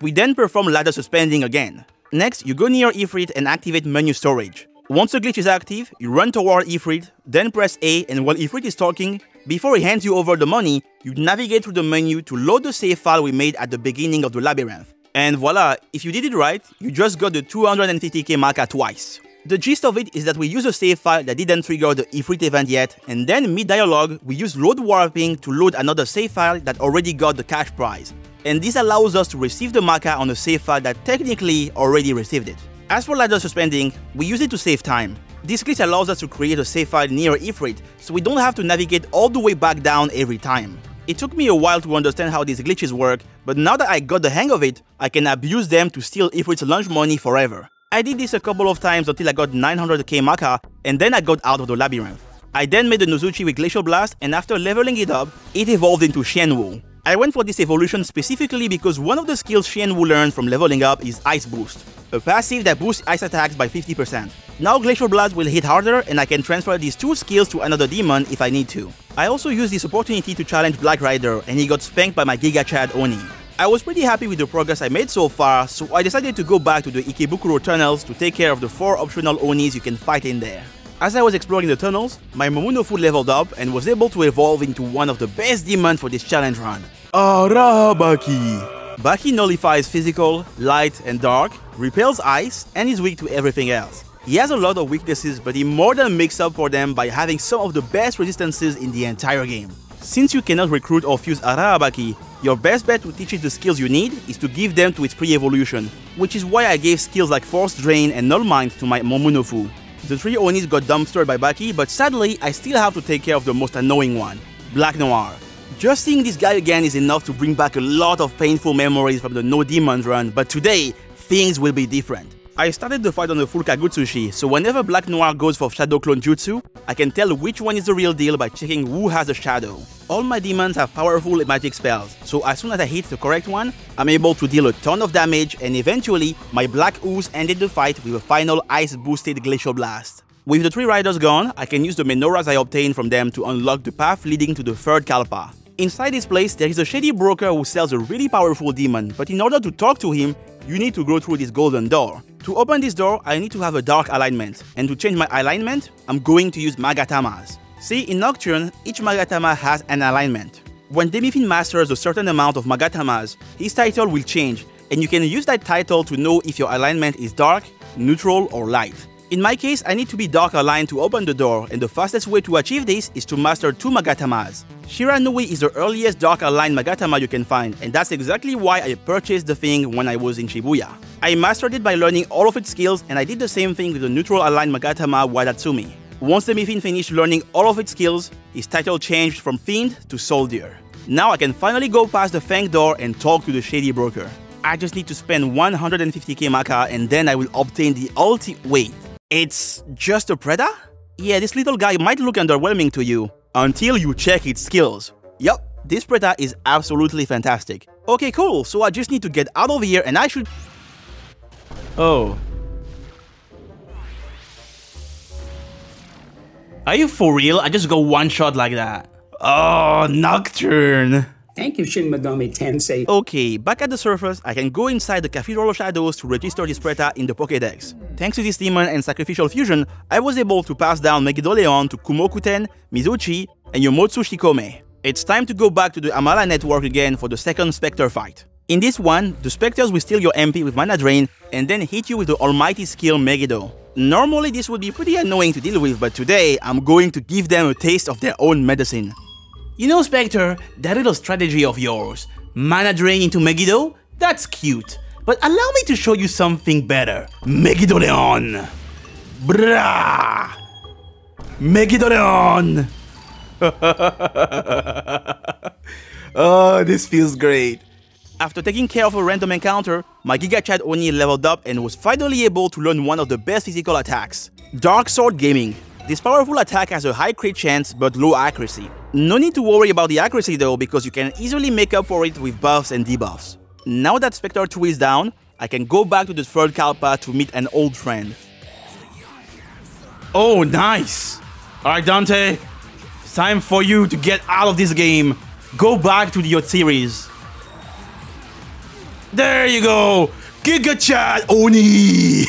We then perform ladder suspending again. Next, you go near Ifrit and activate menu storage. Once the glitch is active, you run toward Ifrit, then press A, and while Ifrit is talking, before he hands you over the money, you navigate through the menu to load the save file we made at the beginning of the labyrinth. And voila, if you did it right, you just got the two hundred fifty K marker twice. The gist of it is that we use a save file that didn't trigger the Ifrit event yet, and then mid-dialogue, we use load warping to load another save file that already got the cash prize. And this allows us to receive the marker on a save file that technically already received it. As for ladder suspending, we use it to save time. This glitch allows us to create a save file near Ifrit, so we don't have to navigate all the way back down every time. It took me a while to understand how these glitches work, but now that I got the hang of it, I can abuse them to steal Ifrit's lunch money forever. I did this a couple of times until I got nine hundred K maka, and then I got out of the labyrinth. I then made the Nozuchi with Glacial Blast, and after leveling it up, it evolved into Xianwu. I went for this evolution specifically because one of the skills Xianwu learned from leveling up is Ice Boost, a passive that boosts ice attacks by fifty percent. Now Glacial Blast will hit harder, and I can transfer these two skills to another demon if I need to. I also used this opportunity to challenge Black Rider, and he got spanked by my Giga Chad Oni. I was pretty happy with the progress I made so far, so I decided to go back to the Ikebukuro tunnels to take care of the four optional Onis you can fight in there. As I was exploring the tunnels, my Momonofu leveled up and was able to evolve into one of the best demons for this challenge run. Arabaki! Baki nullifies physical, light and dark, repels ice, and is weak to everything else. He has a lot of weaknesses, but he more than makes up for them by having some of the best resistances in the entire game. Since you cannot recruit or fuse Arabaki, your best bet to teach it the skills you need is to give them to its pre-evolution, which is why I gave skills like Force Drain and Null Mind to my Momonofu. The three Onis got dumpstered by Baki, but sadly, I still have to take care of the most annoying one, Black Noir. Just seeing this guy again is enough to bring back a lot of painful memories from the No Demons run, but today, things will be different. I started the fight on the full Kagutsushi, so whenever Black Noir goes for Shadow Clone Jutsu, I can tell which one is the real deal by checking who has a shadow. All my demons have powerful magic spells, so as soon as I hit the correct one, I'm able to deal a ton of damage, and eventually, my Black Ooze ended the fight with a final ice-boosted Glacial Blast. With the three riders gone, I can use the Menoras I obtained from them to unlock the path leading to the third Kalpa. Inside this place, there is a shady broker who sells a really powerful demon, but in order to talk to him, you need to go through this golden door. To open this door, I need to have a dark alignment, and to change my alignment, I'm going to use Magatamas. See, in Nocturne, each Magatama has an alignment. When Demi-Fiend masters a certain amount of Magatamas, his title will change, and you can use that title to know if your alignment is dark, neutral, or light. In my case, I need to be dark aligned to open the door, and the fastest way to achieve this is to master two Magatamas. Shiranui is the earliest dark aligned Magatama you can find, and that's exactly why I purchased the thing when I was in Shibuya. I mastered it by learning all of its skills, and I did the same thing with the neutral aligned Magatama Wadatsumi. Once the Demi-Fiend finished learning all of its skills, his title changed from Fiend to Soldier. Now I can finally go past the Fang door and talk to the shady broker. I just need to spend one hundred fifty K maka, and then I will obtain the ulti- wait. It's just a Preta? Yeah, this little guy might look underwhelming to you, until you check its skills. Yup, this Preta is absolutely fantastic. Okay, cool, so I just need to get out of here and I should... Oh. Are you for real? I just go one shot like that. Oh, Nocturne. Thank you, Shin Megami Tensei. Okay, back at the surface, I can go inside the Cathedral of Shadows to register this Preta in the Pokédex. Thanks to this demon and sacrificial fusion, I was able to pass down Megidoleon to Kumokuten, Mizuchi, and Yomotsu Shikome. It's time to go back to the Amala network again for the second Spectre fight. In this one, the Spectres will steal your M P with Mana Drain and then hit you with the almighty skill Megiddo. Normally this would be pretty annoying to deal with, but today I'm going to give them a taste of their own medicine. You know, Spectre, that little strategy of yours, Mana Drain into Megiddo, that's cute. But allow me to show you something better. Megidoleon! Brrrah! Megidoleon! Oh, this feels great. After taking care of a random encounter, my Giga Chad Oni leveled up and was finally able to learn one of the best physical attacks, Dark Sword Gaming. This powerful attack has a high crit chance but low accuracy. No need to worry about the accuracy though, because you can easily make up for it with buffs and debuffs. Now that Spectre two is down, I can go back to the third Kalpa to meet an old friend. Oh, nice! Alright, Dante, it's time for you to get out of this game. Go back to your series. There you go! Giga Chad Oni!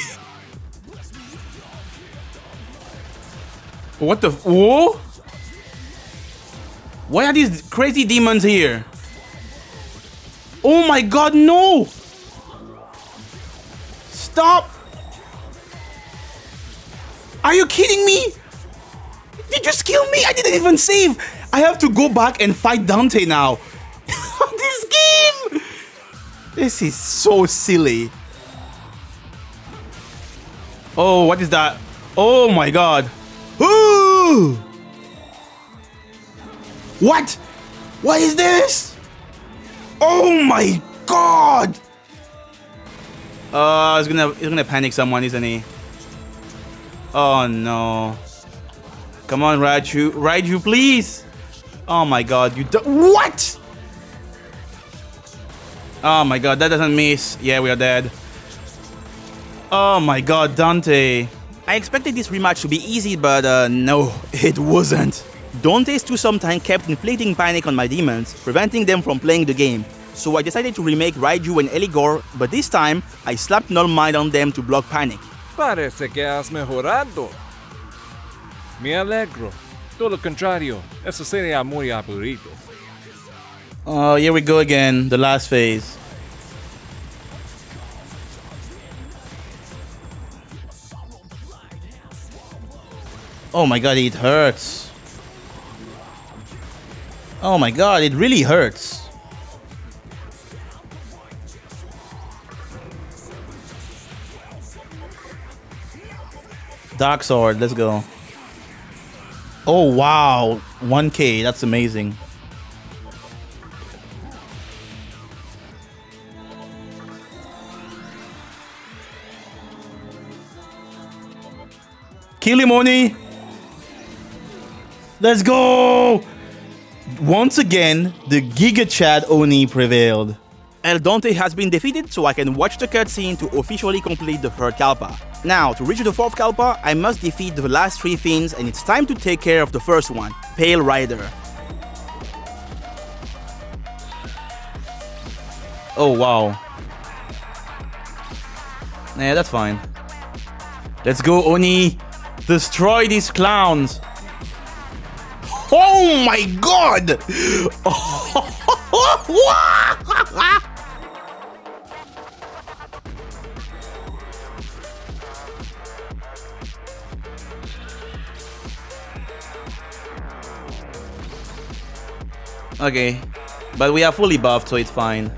What the f- Whoa? Why are these crazy demons here? Oh my god, no! Stop! Are you kidding me? Did you just kill me? I didn't even save! I have to go back and fight Dante now. This game! This is so silly. Oh, what is that? Oh my god. Ooh! What? What is this? Oh my god! Uh, he's gonna, he's gonna panic someone, isn't he? Oh no. Come on, Raichu. Raichu, please! Oh my god, you don't. What? Oh my god, that doesn't miss. Yeah, we are dead. Oh my god, Dante. I expected this rematch to be easy, but uh, no, it wasn't. Dante's two-some time kept inflicting panic on my demons, preventing them from playing the game. So I decided to remake Raichu and Eligor, but this time, I slapped Null Mind on them to block panic. Parece que has mejorado. Me alegro. Todo contrario. Eso sería muy aburrido. Oh, here we go again. The last phase. Oh my god, it hurts. Oh my god, it really hurts. Dark Sword, let's go. Oh wow, one K, that's amazing. Kilimoni! Let's go! Once again, the Giga Chad Oni prevailed. El Dante has been defeated, so I can watch the cutscene to officially complete the third Kalpa. Now, to reach the fourth Kalpa, I must defeat the last three fiends, and it's time to take care of the first one, Pale Rider. Oh wow. Yeah, that's fine. Let's go, Oni! Destroy these clowns! Oh my god! Okay, but we are fully buffed, so it's fine.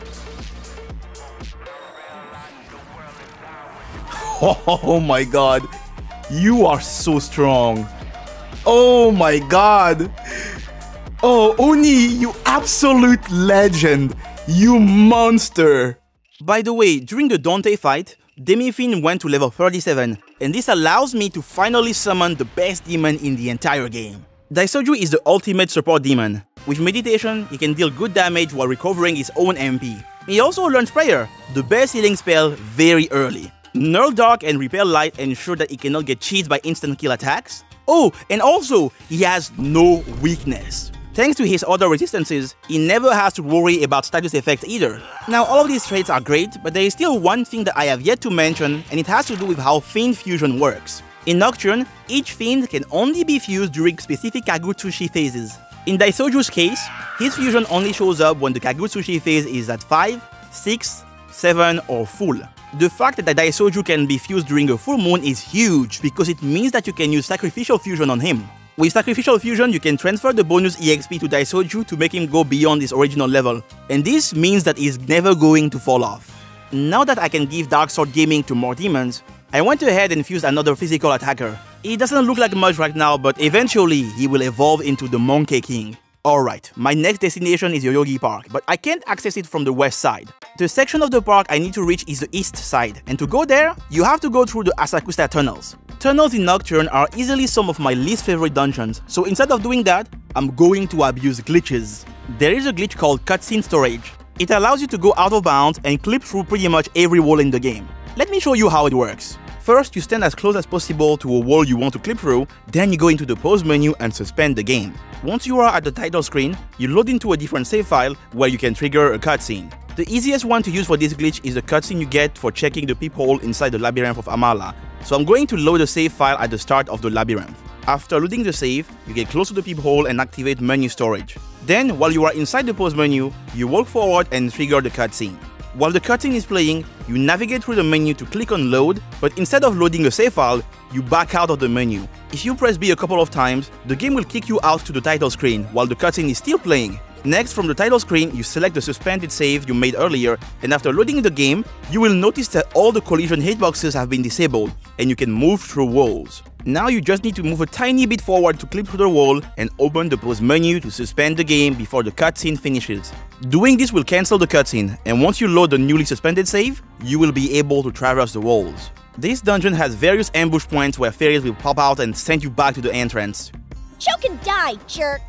Oh my god, you are so strong. Oh my god. Oh, Oni, you absolute legend. You monster. By the way, during the Dante fight, Demi-Fiend went to level thirty-seven, and this allows me to finally summon the best demon in the entire game. Daisuju is the ultimate support demon. With meditation, he can deal good damage while recovering his own M P. He also learns prayer, the best healing spell, very early. Null Dark and Repel Light ensure that he cannot get cheated by instant kill attacks. Oh, and also, he has no weakness. Thanks to his other resistances, he never has to worry about status effects either. Now, all of these traits are great, but there is still one thing that I have yet to mention, and it has to do with how Fiend Fusion works. In Nocturne, each Fiend can only be fused during specific Kagutsushi phases. In Daisuju's case, his fusion only shows up when the Kagutsushi phase is at five, six, seven, or full. The fact that Daisuju can be fused during a full moon is huge because it means that you can use sacrificial fusion on him. With sacrificial fusion, you can transfer the bonus E X P to Daisuju to make him go beyond his original level, and this means that he's never going to fall off. Now that I can give Dark Sword Gaming to more demons, I went ahead and fused another physical attacker. He doesn't look like much right now, but eventually he will evolve into the Monkey King. Alright, my next destination is Yoyogi Park, but I can't access it from the west side. The section of the park I need to reach is the east side, and to go there, you have to go through the Asakusa tunnels. Tunnels in Nocturne are easily some of my least favorite dungeons, so instead of doing that, I'm going to abuse glitches. There is a glitch called cutscene storage. It allows you to go out of bounds and clip through pretty much every wall in the game. Let me show you how it works. First, you stand as close as possible to a wall you want to clip through, then you go into the pause menu and suspend the game. Once you are at the title screen, you load into a different save file where you can trigger a cutscene. The easiest one to use for this glitch is the cutscene you get for checking the peephole inside the labyrinth of Amala, so I'm going to load a save file at the start of the labyrinth. After loading the save, you get close to the peephole and activate menu storage. Then, while you are inside the pause menu, you walk forward and trigger the cutscene. While the cutscene is playing, You navigate through the menu to click on load, but instead of loading a save file, you back out of the menu. If you press B a couple of times, the game will kick you out to the title screen while the cutscene is still playing. Next, from the title screen, you select the suspended save you made earlier, and after loading the game, you will notice that all the collision hitboxes have been disabled, and you can move through walls. Now you just need to move a tiny bit forward to clip through the wall and open the pause menu to suspend the game before the cutscene finishes. Doing this will cancel the cutscene, and once you load the newly suspended save, you will be able to traverse the walls. This dungeon has various ambush points where fairies will pop out and send you back to the entrance. Choke and die, jerk!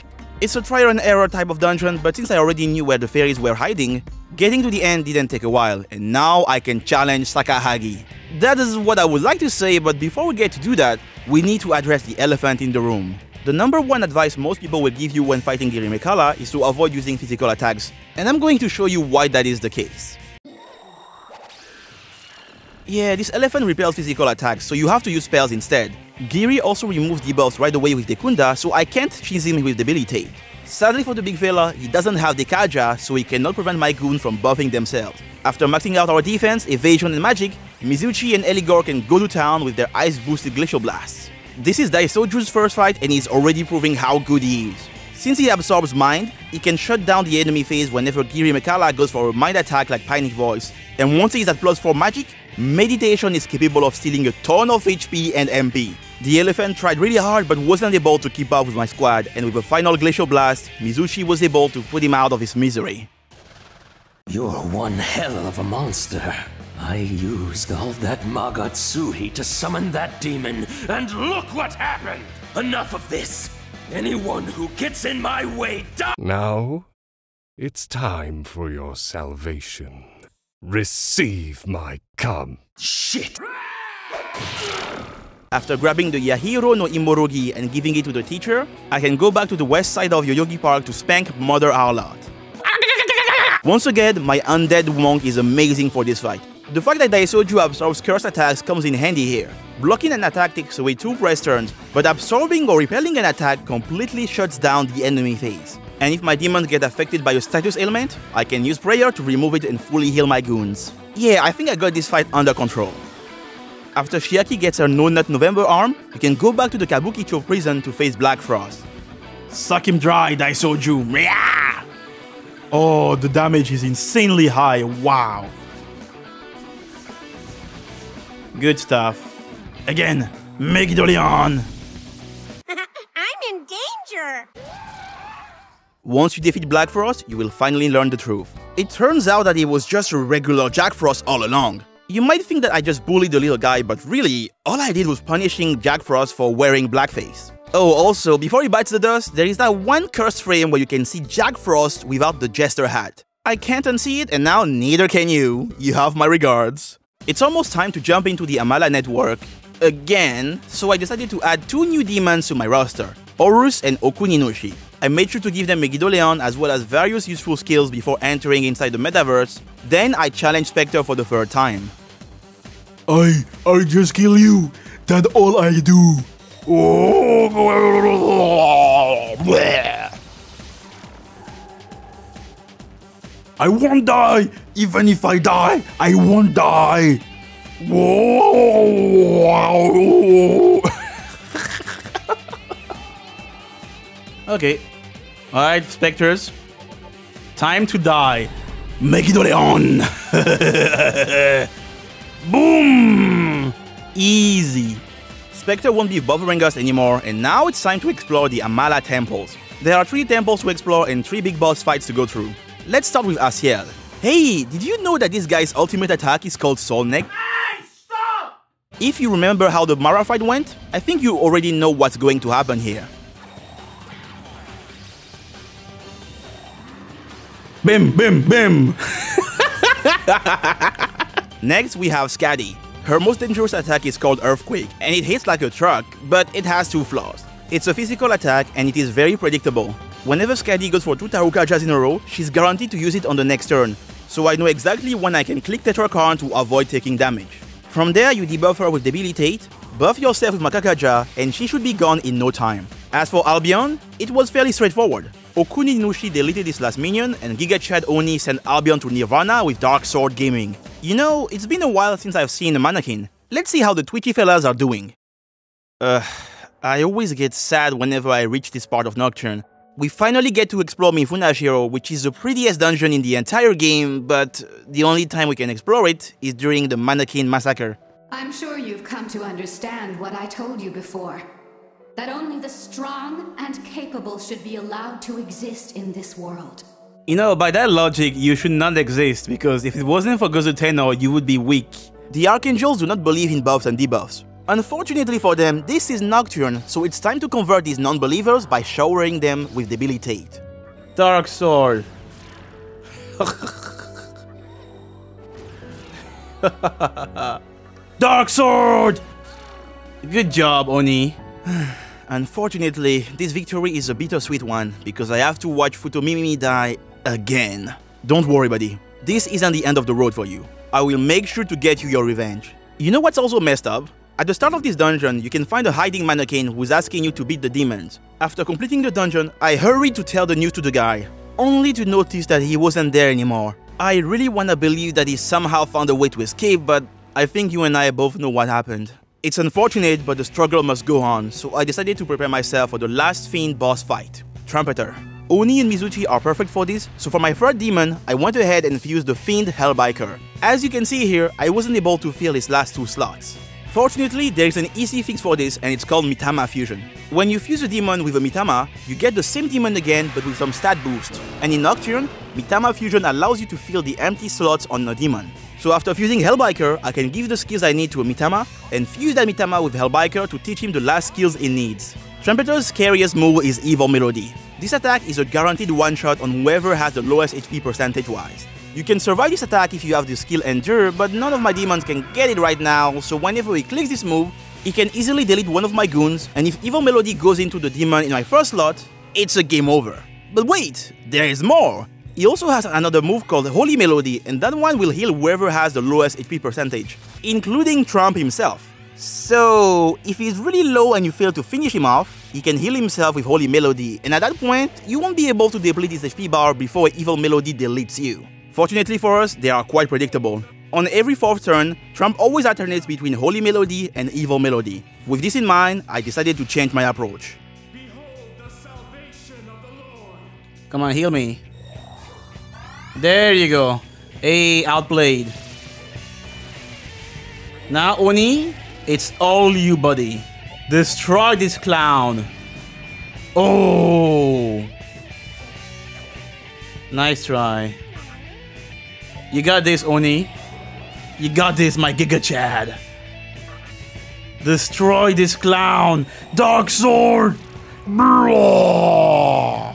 It's a trial and error type of dungeon, but since I already knew where the fairies were hiding, getting to the end didn't take a while, and now I can challenge Sakahagi. That is what I would like to say, but before we get to do that, we need to address the elephant in the room. The number one advice most people will give you when fighting Girimekala is to avoid using physical attacks, and I'm going to show you why that is the case. Yeah, this elephant repels physical attacks, so you have to use spells instead. Giri also removes debuffs right away with Dekunda, so I can't cheese him with Debilitate. Sadly for the big fella, he doesn't have Dekaja, so he cannot prevent my goon from buffing themselves. After maxing out our defense, evasion and magic, Mizuchi and Eligor can go to town with their ice-boosted Glacial Blasts. This is Daisouju's first fight and he's already proving how good he is. Since he absorbs mind, he can shut down the enemy phase whenever Girimekala goes for a mind attack like Panic Voice, and once he's at plus four magic, Meditation is capable of stealing a ton of H P and M P. The elephant tried really hard but wasn't able to keep up with my squad, and with a final Glacial Blast, Mizuchi was able to put him out of his misery. You're one hell of a monster. I used all that Magatsuhi to summon that demon, and look what happened! Enough of this! Anyone who gets in my way dies! Now, it's time for your salvation. Receive my cum. Shit! After grabbing the Yahiro no Imorogi and giving it to the teacher, I can go back to the west side of Yoyogi Park to spank Mother Owlot. Once again, my undead monk is amazing for this fight. The fact that Daisouju absorbs curse attacks comes in handy here. Blocking an attack takes away two press turns, but absorbing or repelling an attack completely shuts down the enemy phase. And if my demons get affected by a status ailment, I can use prayer to remove it and fully heal my goons. Yeah, I think I got this fight under control. After Chiaki gets her No Nut November arm, you can go back to the Kabukicho prison to face Black Frost. Suck him dry, Daisouju! Meah! Oh, the damage is insanely high, wow. Good stuff. Again, Megidolion! I'm in danger! Once you defeat Black Frost, you will finally learn the truth. It turns out that he was just a regular Jack Frost all along. You might think that I just bullied the little guy, but really, all I did was punishing Jack Frost for wearing blackface. Oh, also, before he bites the dust, there is that one cursed frame where you can see Jack Frost without the jester hat. I can't unsee it, and now neither can you. You have my regards. It's almost time to jump into the Amala network again, so I decided to add two new demons to my roster, Horus and Okuninoshi. I made sure to give them Megidoleon as well as various useful skills before entering inside the metaverse, then I challenged Spectre for the third time. I... I just kill you, that's all I do. I won't die, even if I die, I won't die. Okay. Alright, Spectres. Time to die. Megidoleon! Boom! Easy. Spectre won't be bothering us anymore, and now it's time to explore the Amala temples. There are three temples to explore and three big boss fights to go through. Let's start with Asiel. Hey, did you know that this guy's ultimate attack is called Soul Neck? Hey, stop! If you remember how the Mara fight went, I think you already know what's going to happen here. Bim, bim, bim! Next, we have Skadi. Her most dangerous attack is called Earthquake, and it hits like a truck, but it has two flaws. It's a physical attack, and it is very predictable. Whenever Skadi goes for two Tarukajas in a row, she's guaranteed to use it on the next turn, so I know exactly when I can click Tetracarn to avoid taking damage. From there, you debuff her with Debilitate, buff yourself with Makakaja, and she should be gone in no time. As for Albion, it was fairly straightforward. Okuni Nushi deleted his last minion, and Giga Chad Oni sent Albion to Nirvana with Dark Sword Gaming. You know, it's been a while since I've seen a mannequin. Let's see how the twitchy fellas are doing. Uh, I always get sad whenever I reach this part of Nocturne. We finally get to explore Mifunashiro, which is the prettiest dungeon in the entire game, but the only time we can explore it is during the mannequin massacre. I'm sure you've come to understand what I told you before. That only the strong and capable should be allowed to exist in this world. You know, by that logic, you should not exist, because if it wasn't for Gozu Tenno, you would be weak. The Archangels do not believe in buffs and debuffs. Unfortunately for them, this is Nocturne, so it's time to convert these non-believers by showering them with Debilitate. Dark Soul. Dark Sword! Good job, Oni. Unfortunately, this victory is a bittersweet one, because I have to watch Futomimi die again. Don't worry, buddy. This isn't the end of the road for you. I will make sure to get you your revenge. You know what's also messed up? At the start of this dungeon, you can find a hiding mannequin who's asking you to beat the demons. After completing the dungeon, I hurried to tell the news to the guy, only to notice that he wasn't there anymore. I really wanna believe that he somehow found a way to escape, but I think you and I both know what happened. It's unfortunate, but the struggle must go on, so I decided to prepare myself for the last fiend boss fight, Trumpeter. Oni and Mizuchi are perfect for this, so for my third demon, I went ahead and fused the fiend Hellbiker. As you can see here, I wasn't able to fill his last two slots. Fortunately, there is an easy fix for this, and it's called Mitama Fusion. When you fuse a demon with a Mitama, you get the same demon again but with some stat boost. And in Nocturne, Mitama Fusion allows you to fill the empty slots on a demon. So after fusing Hellbiker, I can give the skills I need to a Mitama, and fuse that Mitama with Hellbiker to teach him the last skills he needs. Trumpeter's scariest move is Evil Melody. This attack is a guaranteed one-shot on whoever has the lowest H P percentage-wise. You can survive this attack if you have the skill Endure, but none of my demons can get it right now, so whenever he clicks this move, he can easily delete one of my goons, and if Evil Melody goes into the demon in my first slot, it's a game over. But wait, there is more! He also has another move called Holy Melody, and that one will heal whoever has the lowest H P percentage, including Trump himself. So, if he's really low and you fail to finish him off, he can heal himself with Holy Melody, and at that point, you won't be able to deplete his H P bar before Evil Melody deletes you. Fortunately for us, they are quite predictable. On every fourth turn, Trump always alternates between Holy Melody and Evil Melody. With this in mind, I decided to change my approach. Behold the salvation of the Lord. Come on, heal me. There you go. Hey, outplayed. Now, Oni, it's all you, buddy. Destroy this clown. Oh. Nice try. You got this, Oni. You got this, my Giga Chad. Destroy this clown. Dark Sword. Bro.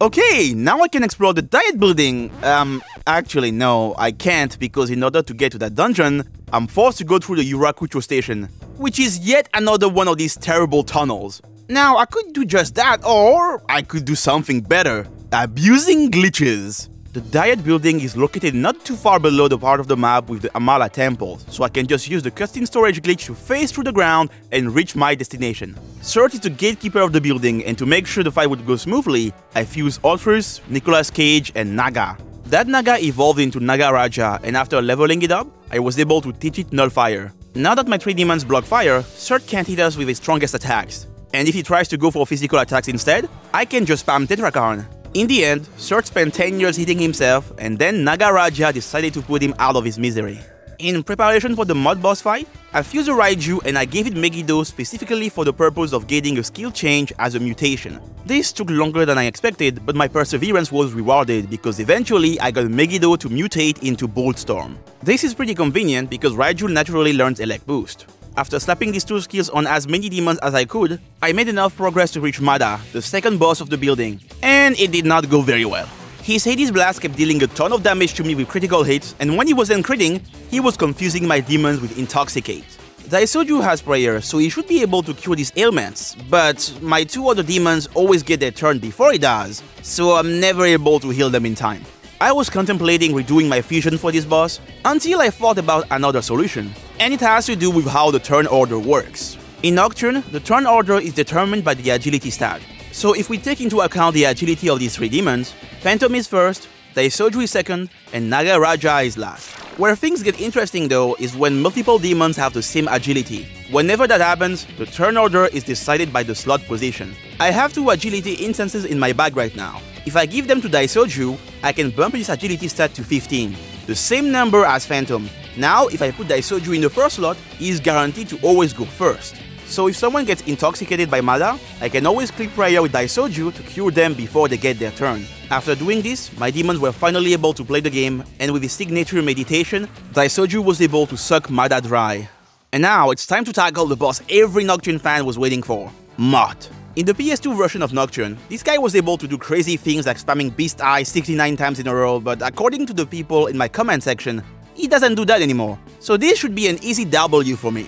Okay, now I can explore the Diet Building. Um, actually, no, I can't, because in order to get to that dungeon, I'm forced to go through the Yurakucho Station, which is yet another one of these terrible tunnels. Now, I could do just that, or I could do something better. Abusing glitches. The Diet Building is located not too far below the part of the map with the Amala temples, so I can just use the custom storage glitch to phase through the ground and reach my destination. Surt is the gatekeeper of the building, and to make sure the fight would go smoothly, I fuse Ultras, Nicolas Cage, and Naga. That Naga evolved into Naga Raja, and after leveling it up, I was able to teach it Null Fire. Now that my three demons block fire, Surt can't hit us with his strongest attacks, and if he tries to go for physical attacks instead, I can just spam Tetracarn. In the end, Surt spent ten years hitting himself, and then Nagaraja decided to put him out of his misery. In preparation for the mod boss fight, I fused a Raiju and I gave it Megiddo specifically for the purpose of getting a skill change as a mutation. This took longer than I expected, but my perseverance was rewarded because eventually I got Megiddo to mutate into Boltstorm. This is pretty convenient because Raiju naturally learns Elect Boost. After slapping these two skills on as many demons as I could, I made enough progress to reach Mada, the second boss of the building, and it did not go very well. His Hades Blast kept dealing a ton of damage to me with critical hits, and when he wasn't critting, he was confusing my demons with Intoxicate. Daisoju has Prayer, so he should be able to cure these ailments, but my two other demons always get their turn before he does, so I'm never able to heal them in time. I was contemplating redoing my fusion for this boss, until I thought about another solution, and it has to do with how the turn order works. In Nocturne, the turn order is determined by the agility stat, so if we take into account the agility of these three demons, Phantom is first, Daisoju is second, and Naga Raja is last. Where things get interesting though is when multiple demons have the same agility. Whenever that happens, the turn order is decided by the slot position. I have two agility instances in my bag right now. If I give them to Daisoju, I can bump this agility stat to fifteen, the same number as Phantom. Now if I put Daisoju in the first slot, he is guaranteed to always go first. So if someone gets intoxicated by Mada, I can always click Prayer with Daisoju to cure them before they get their turn. After doing this, my demons were finally able to play the game, and with his signature meditation, Daisoju was able to suck Mada dry. And now it's time to tackle the boss every Nocturne fan was waiting for, Mott. In the P S two version of Nocturne, this guy was able to do crazy things like spamming Beast Eye sixty-nine times in a row, but according to the people in my comment section, he doesn't do that anymore. So this should be an easy W for me.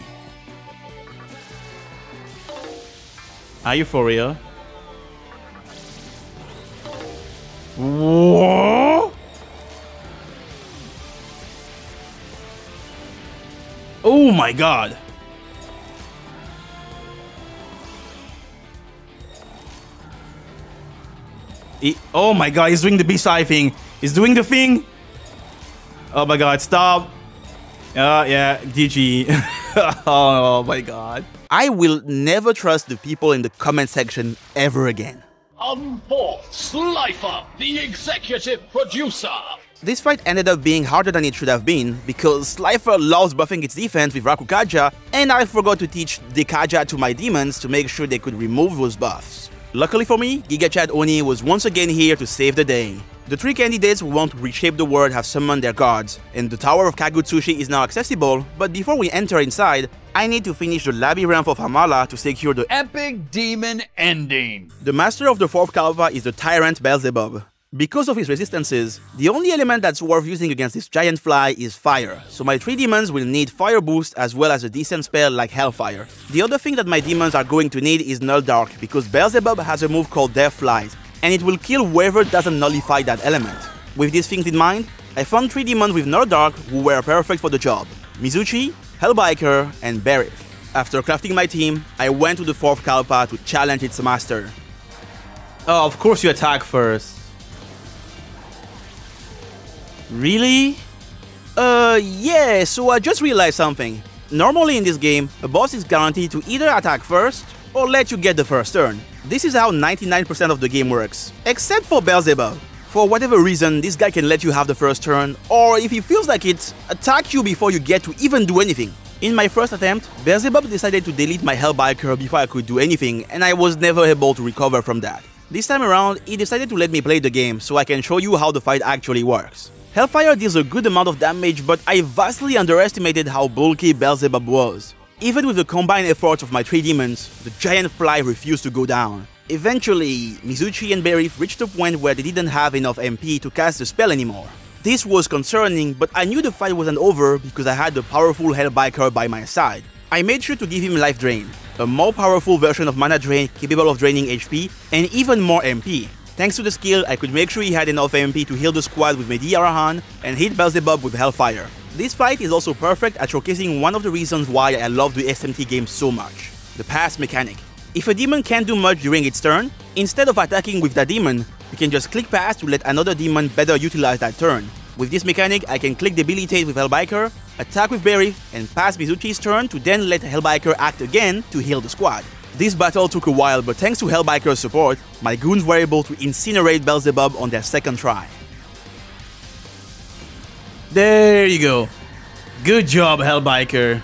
Are you for real? Whoa! Oh my god! He, oh my god, he's doing the Beast Eye thing. He's doing the thing. Oh my god, stop. Uh, yeah, G G. Oh my god. I will never trust the people in the comment section ever again. On board, Slifer, the executive producer. This fight ended up being harder than it should have been because Slifer loves buffing its defense with Rakukaja, and I forgot to teach Dekaja to my demons to make sure they could remove those buffs. Luckily for me, GigaChad Oni was once again here to save the day. The three candidates who want to reshape the world have summoned their gods, and the Tower of Kagutsushi is now accessible, but before we enter inside, I need to finish the Labyrinth of Amala to secure the epic demon ending. The master of the fourth Kalpa is the tyrant Beelzebub. Because of his resistances, the only element that's worth using against this giant fly is fire, so my three demons will need fire boost as well as a decent spell like Hellfire. The other thing that my demons are going to need is Null Dark, because Beelzebub has a move called Death Flies, and it will kill whoever doesn't nullify that element. With these things in mind, I found three demons with Null Dark who were perfect for the job: Mizuchi, Hellbiker, and Berith. After crafting my team, I went to the fourth Kalpa to challenge its master. Oh, of course you attack first. Really? Uh, yeah, so I just realized something. Normally in this game, a boss is guaranteed to either attack first or let you get the first turn. This is how ninety-nine percent of the game works, except for Beelzebub. For whatever reason, this guy can let you have the first turn, or if he feels like it, attack you before you get to even do anything. In my first attempt, Beelzebub decided to delete my Hellbiker before I could do anything, and I was never able to recover from that. This time around, he decided to let me play the game so I can show you how the fight actually works. Hellfire deals a good amount of damage, but I vastly underestimated how bulky Beelzebub was. Even with the combined efforts of my three demons, the giant fly refused to go down. Eventually, Mizuchi and Berith reached a point where they didn't have enough M P to cast the spell anymore. This was concerning, but I knew the fight wasn't over because I had the powerful Hellbiker by my side. I made sure to give him Life Drain, a more powerful version of Mana Drain capable of draining H P and even more M P. Thanks to the skill, I could make sure he had enough M P to heal the squad with Mehdi Arahan and hit Beelzebub with Hellfire. This fight is also perfect at showcasing one of the reasons why I love the S M T game so much: the pass mechanic. If a demon can't do much during its turn, instead of attacking with that demon, you can just click pass to let another demon better utilize that turn. With this mechanic, I can click Debilitate with Hellbiker, attack with Berith, and pass Mizuchi's turn to then let Hellbiker act again to heal the squad. This battle took a while, but thanks to Hellbiker's support, my goons were able to incinerate Beelzebub on their second try. There you go. Good job, Hellbiker.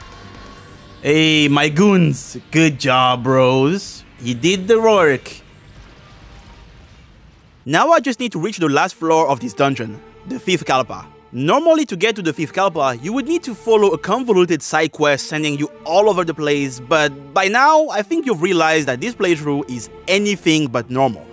Hey, my goons. Good job, bros. You did the work. Now I just need to reach the last floor of this dungeon, the fifth Kalpa. Normally, to get to the fifth Kalpa, you would need to follow a convoluted side quest sending you all over the place, but by now, I think you've realized that this playthrough is anything but normal.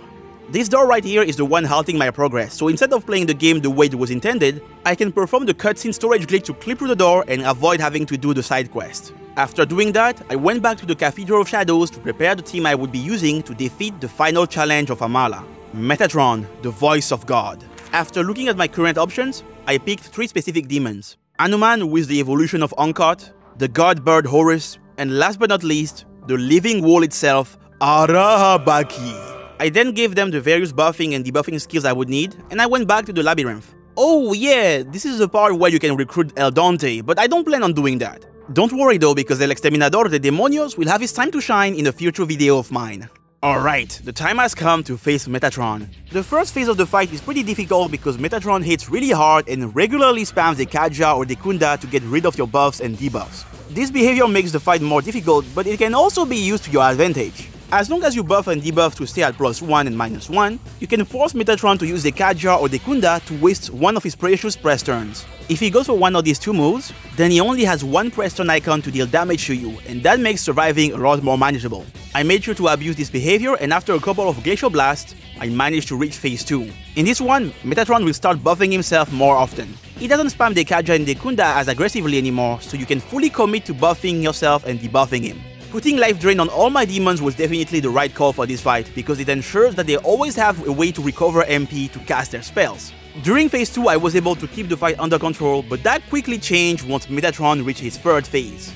This door right here is the one halting my progress, so instead of playing the game the way it was intended, I can perform the cutscene storage glitch to clip through the door and avoid having to do the side quest. After doing that, I went back to the Cathedral of Shadows to prepare the team I would be using to defeat the final challenge of Amala, Metatron, the Voice of God. After looking at my current options, I picked three specific demons: Anuman, with the evolution of Onkot, the god bird Horus, and last but not least, the living wall itself, Arahabaki. I then gave them the various buffing and debuffing skills I would need, and I went back to the labyrinth. Oh yeah, this is the part where you can recruit El Dante, but I don't plan on doing that. Don't worry though, because El Exterminador de Demonios will have his time to shine in a future video of mine. Alright, the time has come to face Metatron. The first phase of the fight is pretty difficult because Metatron hits really hard and regularly spams the Kaja or the Kunda to get rid of your buffs and debuffs. This behavior makes the fight more difficult, but it can also be used to your advantage. As long as you buff and debuff to stay at plus one and minus one, you can force Metatron to use the Kaja or the Kunda to waste one of his precious press turns. If he goes for one of these two moves, then he only has one press turn icon to deal damage to you, and that makes surviving a lot more manageable. I made sure to abuse this behavior, and after a couple of Glacial Blasts, I managed to reach phase two. In this one, Metatron will start buffing himself more often. He doesn't spam the Kaja and the Kunda as aggressively anymore, so you can fully commit to buffing yourself and debuffing him. Putting Life Drain on all my demons was definitely the right call for this fight, because it ensures that they always have a way to recover M P to cast their spells. During phase two I was able to keep the fight under control, but that quickly changed once Metatron reached his third phase.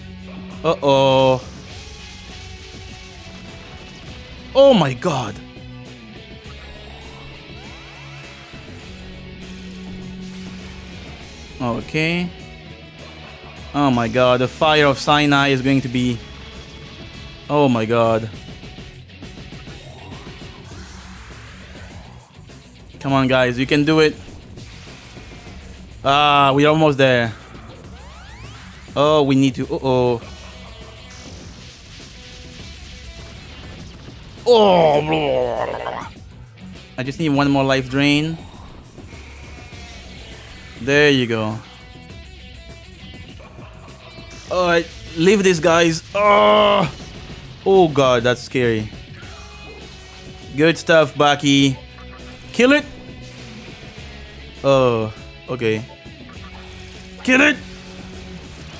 Uh oh. Oh my god. Okay. Oh my god, the fire of Sinai is going to be... Oh my god. Come on guys, you can do it. Ah, we're almost there. Oh, we need to... Uh-oh. Oh! I just need one more life drain. There you go. Alright, leave this guys. Oh! Oh god, that's scary. Good stuff, Baki. Kill it! Oh, okay. Kill it!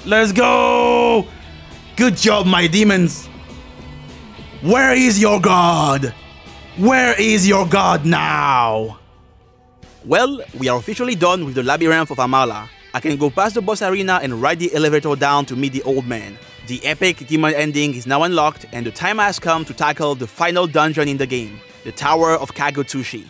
Let's go! Good job, my demons! Where is your god? Where is your god now? Well, we are officially done with the Labyrinth of Amala. I can go past the boss arena and ride the elevator down to meet the old man. The epic demon ending is now unlocked, and the time has come to tackle the final dungeon in the game, the Tower of Kagotsushi.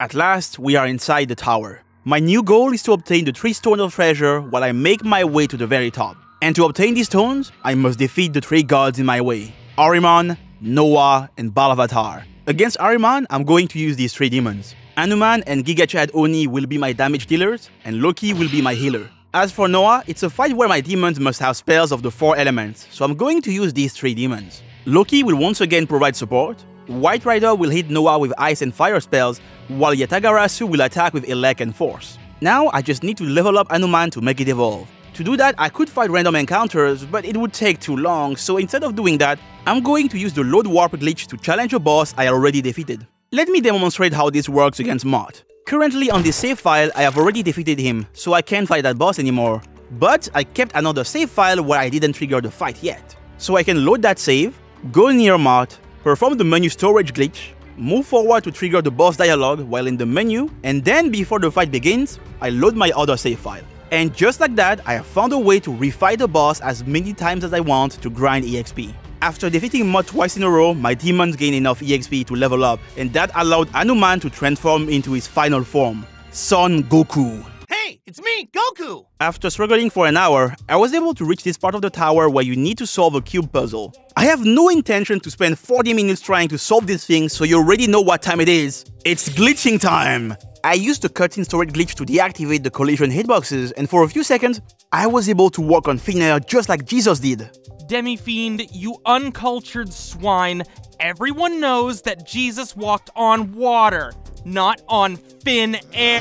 At last, we are inside the tower. My new goal is to obtain the three stones of treasure while I make my way to the very top. And to obtain these stones, I must defeat the three gods in my way, Ahriman, Noah, and Balavatar. Against Ahriman, I'm going to use these three demons. Hanuman and Gigachad Oni will be my damage dealers, and Loki will be my healer. As for Noah, it's a fight where my demons must have spells of the four elements, so I'm going to use these three demons. Loki will once again provide support, White Rider will hit Noah with ice and fire spells, while Yatagarasu will attack with Elec and Force. Now I just need to level up Hanuman to make it evolve. To do that, I could fight random encounters, but it would take too long, so instead of doing that, I'm going to use the Load Warp glitch to challenge a boss I already defeated. Let me demonstrate how this works against Mott. Currently on this save file, I have already defeated him, so I can't fight that boss anymore. But I kept another save file where I didn't trigger the fight yet. So I can load that save, go near Mott, perform the menu storage glitch, move forward to trigger the boss dialogue while in the menu, and then before the fight begins, I load my other save file. And just like that, I have found a way to refight the boss as many times as I want to grind E X P. After defeating Mott twice in a row, my demons gained enough E X P to level up, and that allowed Hanuman to transform into his final form, Son Goku. Hey, it's me, Goku! After struggling for an hour, I was able to reach this part of the tower where you need to solve a cube puzzle. I have no intention to spend forty minutes trying to solve this thing, so you already know what time it is. It's glitching time! I used the cutscene storage glitch to deactivate the collision hitboxes, and for a few seconds, I was able to walk on thin air just like Jesus did. Demi-Fiend, you uncultured swine. Everyone knows that Jesus walked on water, not on thin air.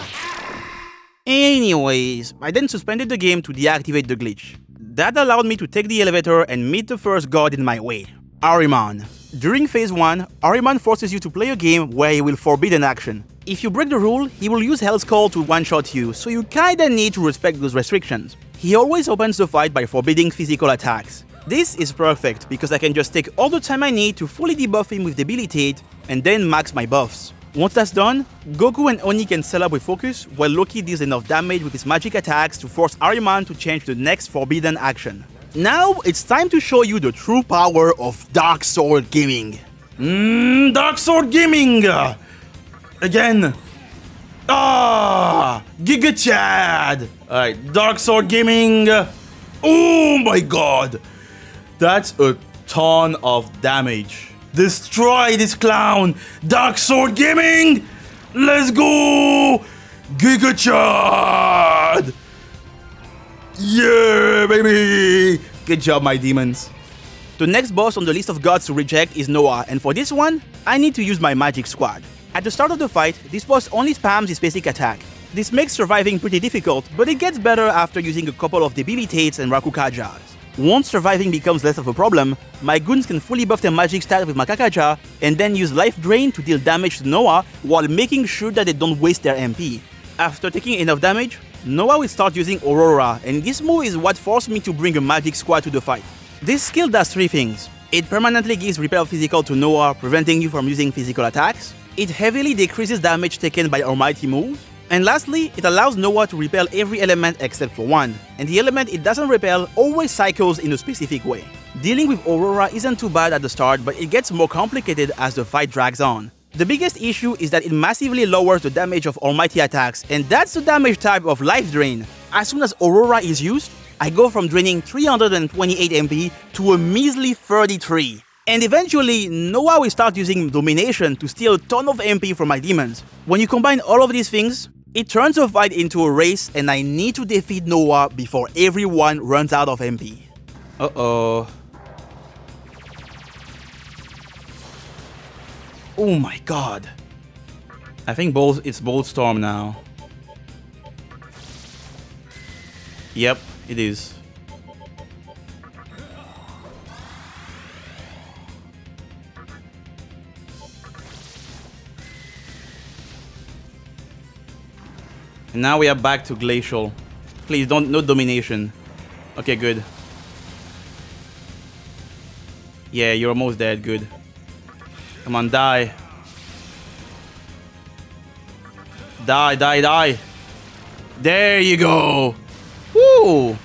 Anyways, I then suspended the game to deactivate the glitch. That allowed me to take the elevator and meet the first god in my way, Ahriman. During phase one, Ahriman forces you to play a game where he will forbid an action. If you break the rule, he will use Hell's Call to one-shot you, so you kinda need to respect those restrictions. He always opens the fight by forbidding physical attacks. This is perfect, because I can just take all the time I need to fully debuff him with Debilitate, and then max my buffs. Once that's done, Goku and Oni can sell up with Focus, while Loki deals enough damage with his magic attacks to force Ahriman to change the next forbidden action. Now, it's time to show you the true power of Dark Sword Gaming. Mmm, Dark Sword Gaming! Again! Ah! Giga Chad! Alright, Dark Sword Gaming. Oh my god! That's a ton of damage. Destroy this clown! Dark Sword Gaming! Let's go! Giga Chad! Yeah, baby! Good job, my demons. The next boss on the list of gods to reject is Noah, and for this one, I need to use my magic squad. At the start of the fight, this boss only spams his basic attack. This makes surviving pretty difficult, but it gets better after using a couple of debilitates and Rakukajas. Once surviving becomes less of a problem, my goons can fully buff their magic stat with Makakaja, and then use Life Drain to deal damage to Noah while making sure that they don't waste their M P. After taking enough damage, Noah will start using Aurora, and this move is what forced me to bring a magic squad to the fight. This skill does three things. It permanently gives Repel Physical to Noah, preventing you from using physical attacks. It heavily decreases damage taken by almighty moves. And lastly, it allows Noah to repel every element except for one, and the element it doesn't repel always cycles in a specific way. Dealing with Aurora isn't too bad at the start, but it gets more complicated as the fight drags on. The biggest issue is that it massively lowers the damage of almighty attacks, and that's the damage type of Life Drain. As soon as Aurora is used, I go from draining three hundred twenty-eight M P to a measly thirty-three. And eventually, Noah will start using Domination to steal a ton of M P from my demons. When you combine all of these things, it turns the fight into a race, and I need to defeat Noah before everyone runs out of M P. Uh-oh. Oh my god. I think bold, it's Boldstorm now. Yep, it is. And now we are back to Glacial. Please, don't, no domination. Okay, good. Yeah, you're almost dead, good. Come on, die. Die, die, die. There you go. Woo!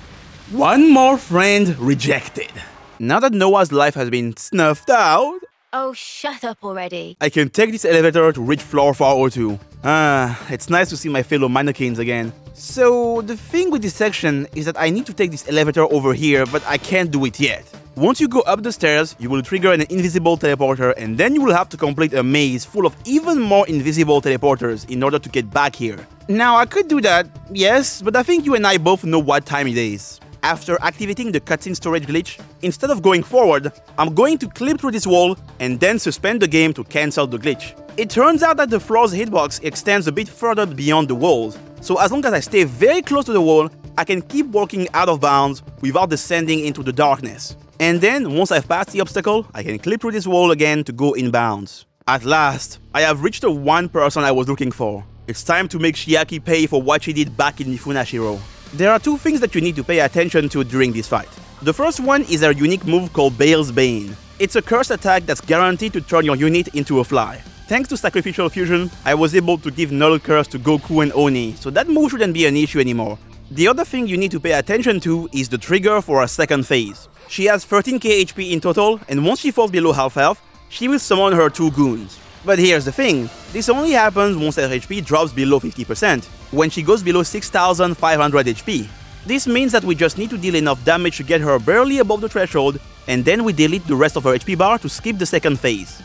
One more friend rejected. Now that Noah's life has been snuffed out... Oh, shut up already. I can take this elevator to reach floor four oh two. Ah, it's nice to see my fellow mannequins again. So, the thing with this section is that I need to take this elevator over here, but I can't do it yet. Once you go up the stairs, you will trigger an invisible teleporter, and then you will have to complete a maze full of even more invisible teleporters in order to get back here. Now, I could do that, yes, but I think you and I both know what time it is. After activating the cutscene storage glitch, instead of going forward, I'm going to clip through this wall and then suspend the game to cancel the glitch. It turns out that the floor's hitbox extends a bit further beyond the walls, so as long as I stay very close to the wall, I can keep walking out of bounds without descending into the darkness. And then, once I've passed the obstacle, I can clip through this wall again to go inbounds. At last, I have reached the one person I was looking for. It's time to make Chiaki pay for what she did back in Mifunashiro. There are two things that you need to pay attention to during this fight. The first one is a unique move called Bale's Bane. It's a cursed attack that's guaranteed to turn your unit into a fly. Thanks to Sacrificial Fusion, I was able to give Null Curse to Goku and Oni, so that move shouldn't be an issue anymore. The other thing you need to pay attention to is the trigger for her second phase. She has thirteen K H P in total, and once she falls below half health, she will summon her two goons. But here's the thing, this only happens once her H P drops below fifty percent, when she goes below six thousand five hundred H P. This means that we just need to deal enough damage to get her barely above the threshold, and then we delete the rest of her H P bar to skip the second phase.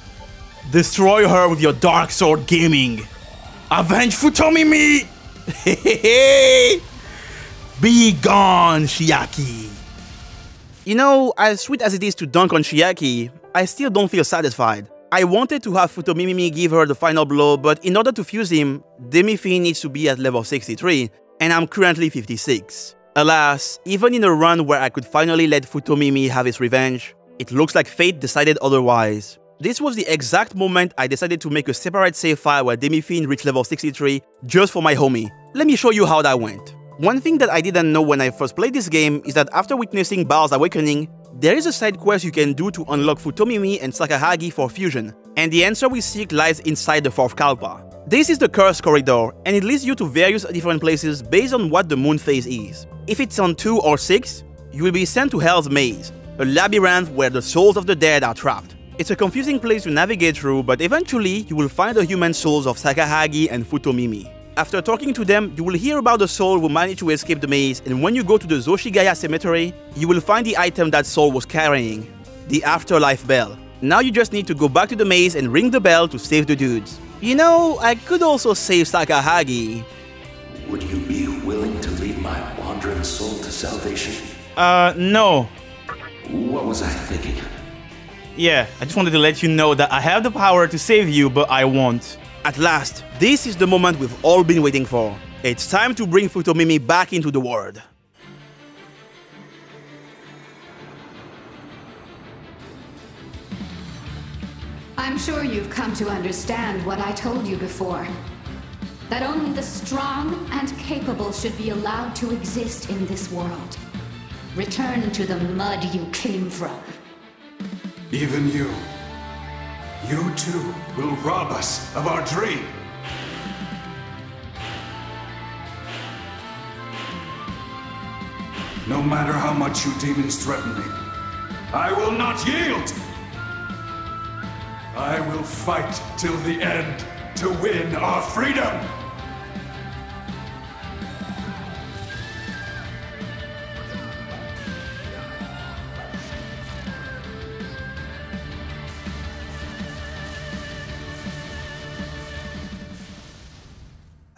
Destroy her with your Dark Sword Gaming! Avenge Futomi me! Hehehe! Be gone, Chiaki! You know, as sweet as it is to dunk on Chiaki, I still don't feel satisfied. I wanted to have Futomimimi give her the final blow, but in order to fuse him, Demi-Fiend needs to be at level sixty-three, and I'm currently fifty-six. Alas, even in a run where I could finally let Futomimi have his revenge, it looks like fate decided otherwise. This was the exact moment I decided to make a separate save file where Demi-Fiend reached level sixty-three just for my homie. Let me show you how that went. One thing that I didn't know when I first played this game is that after witnessing Baal's Awakening, there is a side quest you can do to unlock Futomimi and Sakahagi for fusion, and the answer we seek lies inside the fourth Kalpa. This is the Curse Corridor, and it leads you to various different places based on what the moon phase is. If it's on two or six, you will be sent to Hell's Maze, a labyrinth where the souls of the dead are trapped. It's a confusing place to navigate through, but eventually you will find the human souls of Sakahagi and Futomimi. After talking to them, you will hear about the soul who managed to escape the maze, and when you go to the Zoshigaya Cemetery, you will find the item that soul was carrying, the Afterlife Bell. Now you just need to go back to the maze and ring the bell to save the dudes. You know, I could also save Sakahagi. Would you be willing to lead my wandering soul to salvation? Uh, no. What was I thinking? Yeah, I just wanted to let you know that I have the power to save you, but I won't. At last, this is the moment we've all been waiting for. It's time to bring Futomimi back into the world. I'm sure you've come to understand what I told you before. That only the strong and capable should be allowed to exist in this world. Return to the mud you came from. Even you, you too, will rob us of our dream. No matter how much you demons threaten me, I will not yield. I will fight till the end to win our freedom.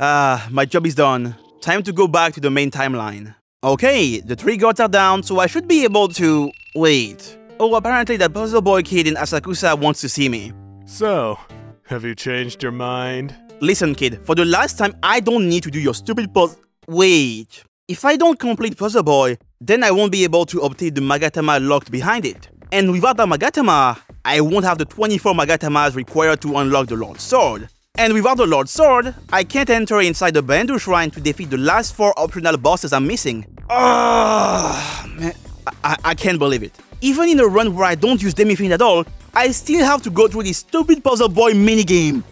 Ah, my job is done. Time to go back to the main timeline. Okay, the three gods are down, so I should be able to... Wait. Oh, apparently that puzzle boy kid in Asakusa wants to see me. So, have you changed your mind? Listen, kid, for the last time, I don't need to do your stupid puzzle... Wait. If I don't complete puzzle boy, then I won't be able to obtain the Magatama locked behind it. And without the Magatama, I won't have the twenty-four Magatamas required to unlock the Lord's Sword. And without the Lord's Sword, I can't enter inside the Bandhu Shrine to defeat the last four optional bosses I'm missing. Oh, man, I, I can't believe it. Even in a run where I don't use Demi-Fiend at all, I still have to go through this stupid Puzzle Boy minigame.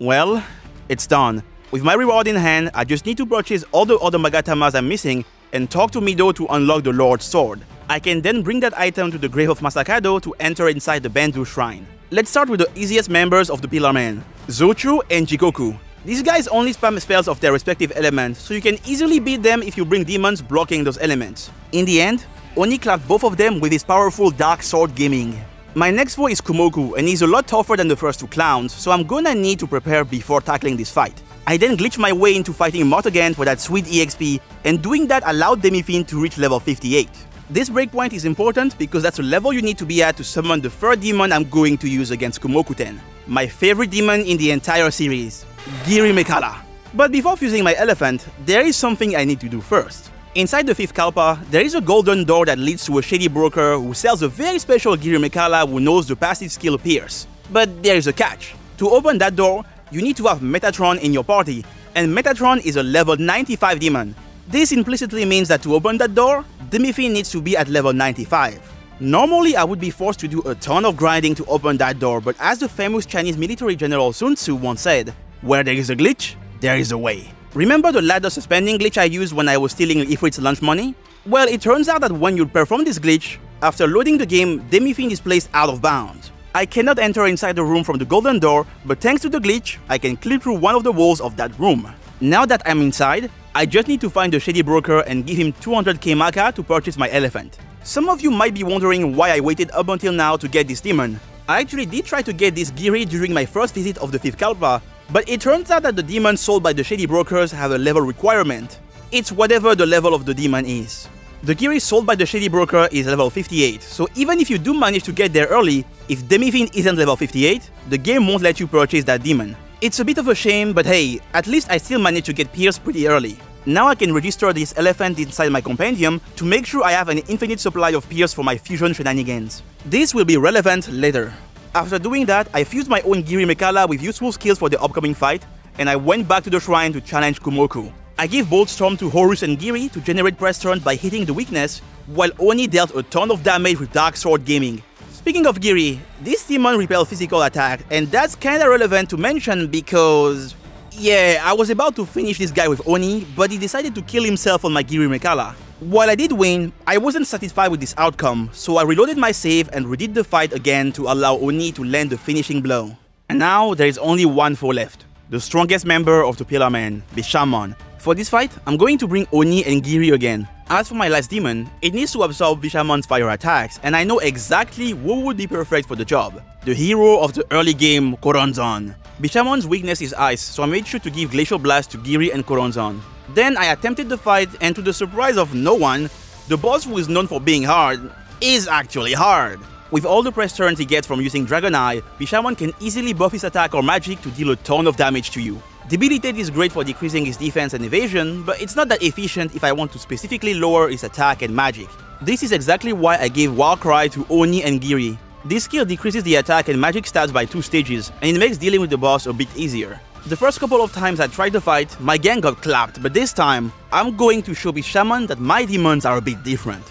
Well, it's done. With my reward in hand, I just need to purchase all the other Magatamas I'm missing and talk to Mido to unlock the Lord's Sword. I can then bring that item to the Grave of Masakado to enter inside the Bandhu Shrine. Let's start with the easiest members of the Pillar Men, Zochu and Jikoku. These guys only spam spells of their respective elements, so you can easily beat them if you bring demons blocking those elements. In the end, Oni clapped both of them with his powerful Dark Sword gaming. My next foe is Kumoku, and he's a lot tougher than the first two clowns, so I'm gonna need to prepare before tackling this fight. I then glitched my way into fighting Mott again for that sweet E X P, and doing that allowed Demi-Fiend to reach level fifty-eight. This breakpoint is important because that's the level you need to be at to summon the third demon I'm going to use against Kumoku-ten. My favorite demon in the entire series, Girimekala. But before fusing my elephant, there is something I need to do first. Inside the fifth Kalpa, there is a golden door that leads to a shady broker who sells a very special Girimekala who knows the passive skill Pierce. But there is a catch. To open that door, you need to have Metatron in your party, and Metatron is a level ninety-five demon. This implicitly means that to open that door, Demi-Fiend needs to be at level ninety-five. Normally, I would be forced to do a ton of grinding to open that door, but as the famous Chinese military general Sun Tzu once said, where there is a glitch, there is a way. Remember the ladder suspending glitch I used when I was stealing Ifrit's lunch money? Well, it turns out that when you perform this glitch, after loading the game, Demi-Fiend is placed out of bounds. I cannot enter inside the room from the golden door, but thanks to the glitch, I can clip through one of the walls of that room. Now that I'm inside, I just need to find the shady broker and give him two hundred K Maka to purchase my elephant. Some of you might be wondering why I waited up until now to get this demon. I actually did try to get this Giri during my first visit of the fifth Kalpa, but it turns out that the demons sold by the shady brokers have a level requirement. It's whatever the level of the demon is. The Giri sold by the shady broker is level fifty-eight, so even if you do manage to get there early, if Demi-Fiend isn't level fifty-eight, the game won't let you purchase that demon. It's a bit of a shame, but hey, at least I still managed to get Pierce pretty early. Now I can register this elephant inside my compendium to make sure I have an infinite supply of Pierce for my fusion shenanigans. This will be relevant later. After doing that, I fused my own Giri Mekala with useful skills for the upcoming fight, and I went back to the shrine to challenge Kumoku. I gave Bolt Storm to Horus and Giri to generate press turn by hitting the weakness, while Oni dealt a ton of damage with Dark Sword Gaming. Speaking of Giri, this demon repels physical attack, and that's kinda relevant to mention because... yeah, I was about to finish this guy with Oni, but he decided to kill himself on my Giri Mekala. While I did win, I wasn't satisfied with this outcome, so I reloaded my save and redid the fight again to allow Oni to land the finishing blow. And now there is only one foe left, the strongest member of the Pillar Men, Bishamon. For this fight, I'm going to bring Oni and Giri again. As for my last demon, it needs to absorb Bishamon's fire attacks, and I know exactly who would be perfect for the job, the hero of the early game, Koronzon. Bishamon's weakness is ice, so I made sure to give Glacial Blast to Giri and Koronzon. Then I attempted the fight, and to the surprise of no one, the boss who is known for being hard is actually hard. With all the press turns he gets from using Dragon Eye, Bishamon can easily buff his attack or magic to deal a ton of damage to you. Debilitate is great for decreasing his defense and evasion, but it's not that efficient if I want to specifically lower his attack and magic. This is exactly why I gave Warcry to Oni and Giri. This skill decreases the attack and magic stats by two stages, and it makes dealing with the boss a bit easier. The first couple of times I tried the fight, my gang got clapped, but this time, I'm going to show Bishamon that my demons are a bit different.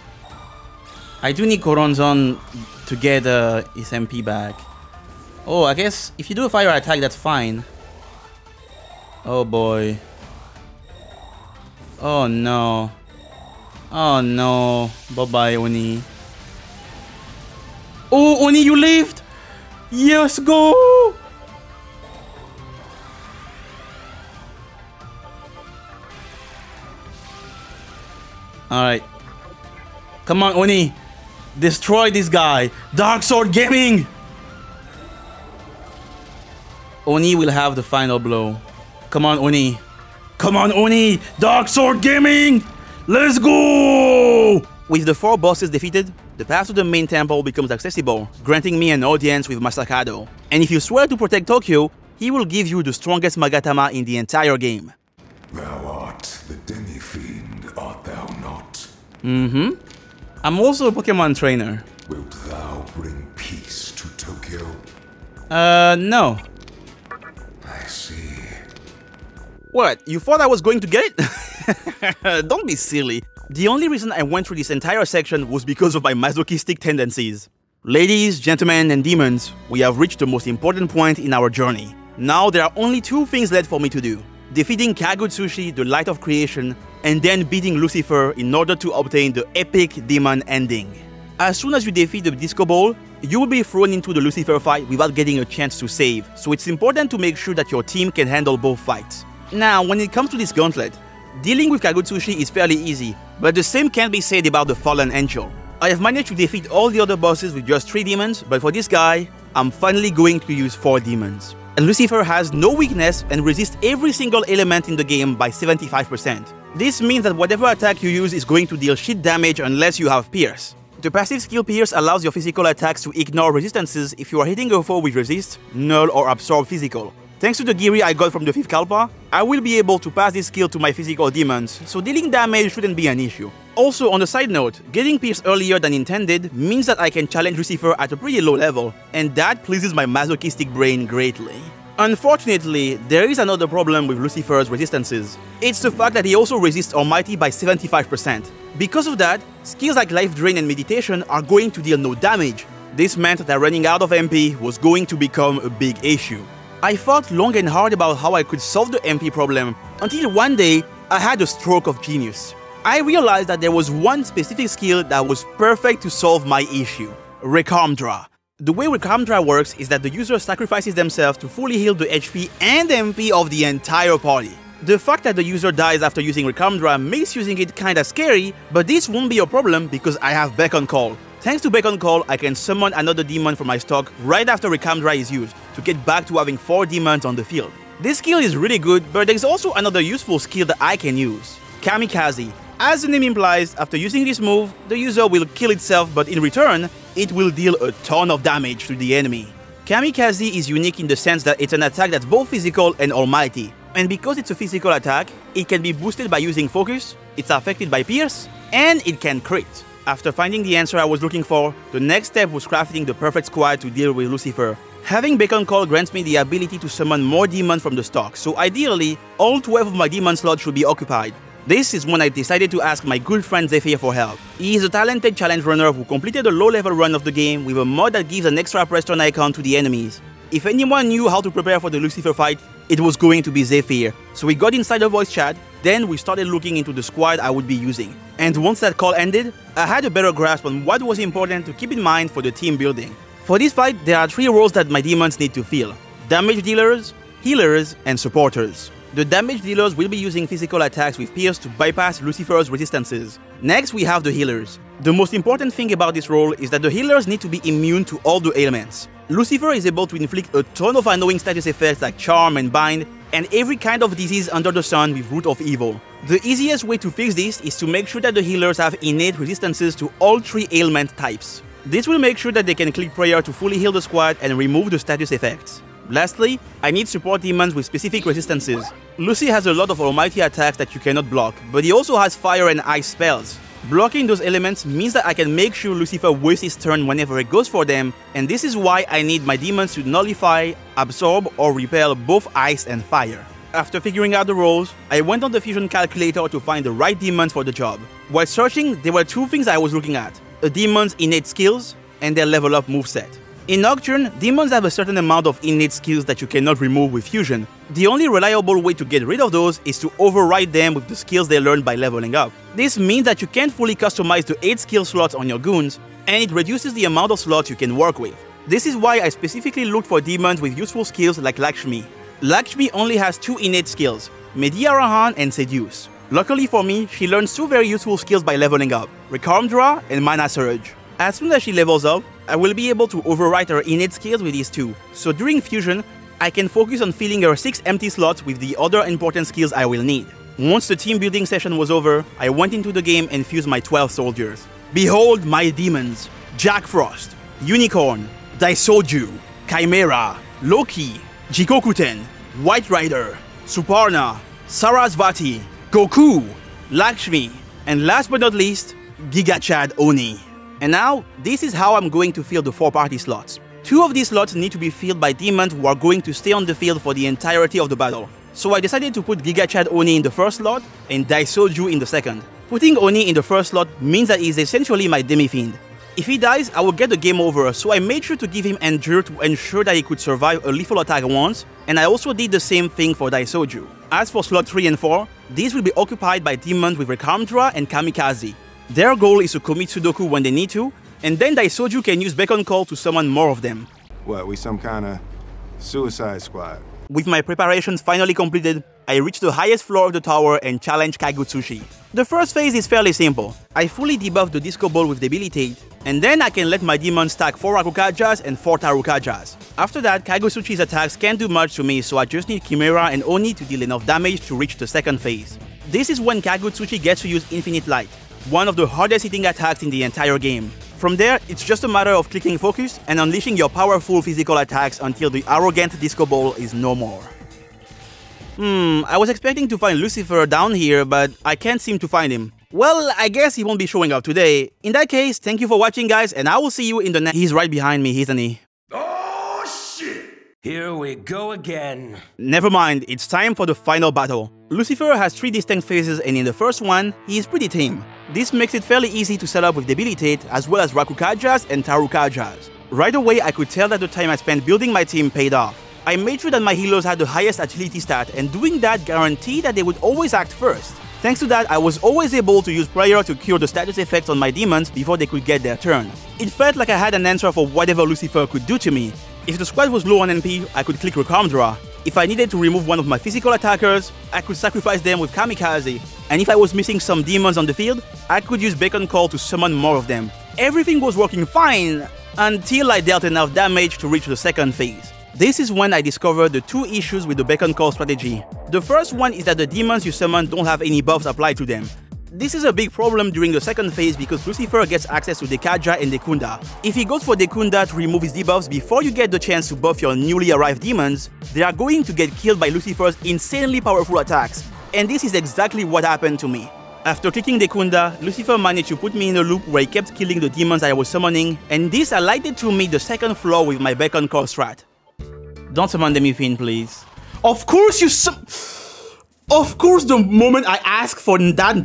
I do need Koronzon to get uh, his M P back. Oh, I guess if you do a fire attack, that's fine. Oh boy. Oh no. Oh no. Bye-bye, Oni. Oh, Oni, you lived! Yes, go! Alright. Come on, Oni. Destroy this guy. Dark Sword Gaming! Oni will have the final blow. Come on, Oni. Come on, Oni! Dark Sword Gaming! Let's go! With the four bosses defeated, the path to the main temple becomes accessible, granting me an audience with Masakado. And if you swear to protect Tokyo, he will give you the strongest Magatama in the entire game. Thou art the Demi-Fiend, art thou not? Mm-hmm. I'm also a Pokémon trainer. Wilt thou bring peace to Tokyo? Uh, no. I see. What? You thought I was going to get it? Don't be silly. The only reason I went through this entire section was because of my masochistic tendencies. Ladies, gentlemen, and demons, we have reached the most important point in our journey. Now there are only two things left for me to do. Defeating Kagutsushi, the light of creation, and then beating Lucifer in order to obtain the epic demon ending. As soon as you defeat the Disco Ball, you will be thrown into the Lucifer fight without getting a chance to save, so it's important to make sure that your team can handle both fights. Now, when it comes to this gauntlet, dealing with Kagutsushi is fairly easy, but the same can be said about the Fallen Angel. I have managed to defeat all the other bosses with just three demons, but for this guy, I'm finally going to use four demons. And Lucifer has no weakness and resists every single element in the game by seventy-five percent. This means that whatever attack you use is going to deal shit damage unless you have Pierce. The passive skill Pierce allows your physical attacks to ignore resistances if you are hitting a foe with resist, null or absorb physical. Thanks to the Giri I got from the fifth Kalpa, I will be able to pass this skill to my physical demons, so dealing damage shouldn't be an issue. Also, on a side note, getting Pierce earlier than intended means that I can challenge Lucifer at a pretty low level, and that pleases my masochistic brain greatly. Unfortunately, there is another problem with Lucifer's resistances. It's the fact that he also resists Almighty by seventy-five percent. Because of that, skills like Life Drain and Meditation are going to deal no damage. This meant that running out of M P was going to become a big issue. I thought long and hard about how I could solve the M P problem, until one day, I had a stroke of genius. I realized that there was one specific skill that was perfect to solve my issue, Rekamdra. The way Rekamdra works is that the user sacrifices themselves to fully heal the H P and M P of the entire party. The fact that the user dies after using Rekamdra makes using it kinda scary, but this won't be a problem because I have Beckon Call. Thanks to Beckon Call, I can summon another demon from my stock right after Rekamdra is used, to get back to having four demons on the field. This skill is really good, but there's also another useful skill that I can use, Kamikaze. As the name implies, after using this move, the user will kill itself, but in return, it will deal a ton of damage to the enemy. Kamikaze is unique in the sense that it's an attack that's both physical and almighty, and because it's a physical attack, it can be boosted by using Focus, it's affected by Pierce, and it can crit. After finding the answer I was looking for, the next step was crafting the perfect squad to deal with Lucifer. Having Beacon Call grants me the ability to summon more demons from the stock, so ideally, all twelve of my demon slots should be occupied. This is when I decided to ask my good friend Zephyr for help. He is a talented challenge runner who completed a low-level run of the game with a mod that gives an extra press turn icon to the enemies. If anyone knew how to prepare for the Lucifer fight, it was going to be Zephyr, so we got inside the voice chat, Then we started looking into the squad I would be using. And once that call ended, I had a better grasp on what was important to keep in mind for the team building. For this fight, there are three roles that my demons need to fill: damage dealers, healers, and supporters. The damage dealers will be using physical attacks with Pierce to bypass Lucifer's resistances. Next, we have the healers. The most important thing about this role is that the healers need to be immune to all the ailments. Lucifer is able to inflict a ton of annoying status effects like Charm and Bind, and every kind of disease under the sun with Root of Evil. The easiest way to fix this is to make sure that the healers have innate resistances to all three ailment types. This will make sure that they can click Prayer to fully heal the squad and remove the status effects. Lastly, I need support demons with specific resistances. Lucy has a lot of almighty attacks that you cannot block, but he also has fire and ice spells. Blocking those elements means that I can make sure Lucifer wastes his turn whenever it goes for them, and this is why I need my demons to nullify, absorb, or repel both ice and fire. After figuring out the roles, I went on the fusion calculator to find the right demons for the job. While searching, there were two things I was looking at: a demon's innate skills and their level up moveset. In Nocturne, demons have a certain amount of innate skills that you cannot remove with fusion. The only reliable way to get rid of those is to override them with the skills they learned by leveling up. This means that you can't fully customize the eight skill slots on your goons, and it reduces the amount of slots you can work with. This is why I specifically looked for demons with useful skills like Lakshmi. Lakshmi only has two innate skills, Mediarahan and Seduce. Luckily for me, she learns two very useful skills by leveling up, Rekarmdra and Mana Surge. As soon as she levels up, I will be able to overwrite her innate skills with these two, so during fusion, I can focus on filling her six empty slots with the other important skills I will need. Once the team building session was over, I went into the game and fused my twelve soldiers. Behold my demons: Jack Frost, Unicorn, Daisoju, Chimera, Loki, Jikokuten, White Rider, Suparna, Sarasvati, Goku, Lakshmi, and last but not least, Gigachad Oni. And now, this is how I'm going to fill the four party slots. Two of these slots need to be filled by demons who are going to stay on the field for the entirety of the battle. So I decided to put Gigachad Oni in the first slot and Daisoju in the second. Putting Oni in the first slot means that he is essentially my Demi-Fiend. If he dies, I will get the game over, so I made sure to give him Endure to ensure that he could survive a lethal attack once, and I also did the same thing for Daisoju. As for slot three and four, these will be occupied by demons with Rekarmdra and Kamikaze. Their goal is to commit Sudoku when they need to, and then Daisoju can use Beacon Call to summon more of them. What, we some kind of suicide squad? With my preparations finally completed, I reached the highest floor of the tower and challenged Kagutsushi. The first phase is fairly simple. I fully debuff the Disco Ball with Debilitate, and then I can let my demons stack four Rakukajas and four Tarukajas. After that, Kagutsushi's attacks can't do much to me, so I just need Chimera and Oni to deal enough damage to reach the second phase. This is when Kagutsushi gets to use Infinite Light, one of the hardest hitting attacks in the entire game. From there, it's just a matter of clicking focus and unleashing your powerful physical attacks until the arrogant Disco Ball is no more. Hmm, I was expecting to find Lucifer down here, but I can't seem to find him. Well, I guess he won't be showing up today. In that case, thank you for watching, guys, and I will see you in the next— He's right behind me, isn't he? Oh shit! Here we go again. Never mind, it's time for the final battle. Lucifer has three distinct phases, and in the first one, he is pretty tame. This makes it fairly easy to set up with Debilitate, as well as Rakukajas and Tarukajas. Right away, I could tell that the time I spent building my team paid off. I made sure that my healers had the highest agility stat, and doing that guaranteed that they would always act first. Thanks to that, I was always able to use Prayer to cure the status effects on my demons before they could get their turn. It felt like I had an answer for whatever Lucifer could do to me. If the squad was low on N P, I could click Rekarmdra. If I needed to remove one of my physical attackers, I could sacrifice them with Kamikaze. And if I was missing some demons on the field, I could use Beacon Call to summon more of them. Everything was working fine until I dealt enough damage to reach the second phase. This is when I discovered the two issues with the Beacon Call strategy. The first one is that the demons you summon don't have any buffs applied to them. This is a big problem during the second phase because Lucifer gets access to Dekaja and Dekunda. If he goes for Dekunda to remove his debuffs before you get the chance to buff your newly arrived demons, they are going to get killed by Lucifer's insanely powerful attacks, and this is exactly what happened to me. After clicking Dekunda, Lucifer managed to put me in a loop where he kept killing the demons I was summoning, and this alighted to me the second floor with my Beacon Call strat. Don't summon Demi-Fiend, please. Of course you sum- Of course, the moment I ask for that.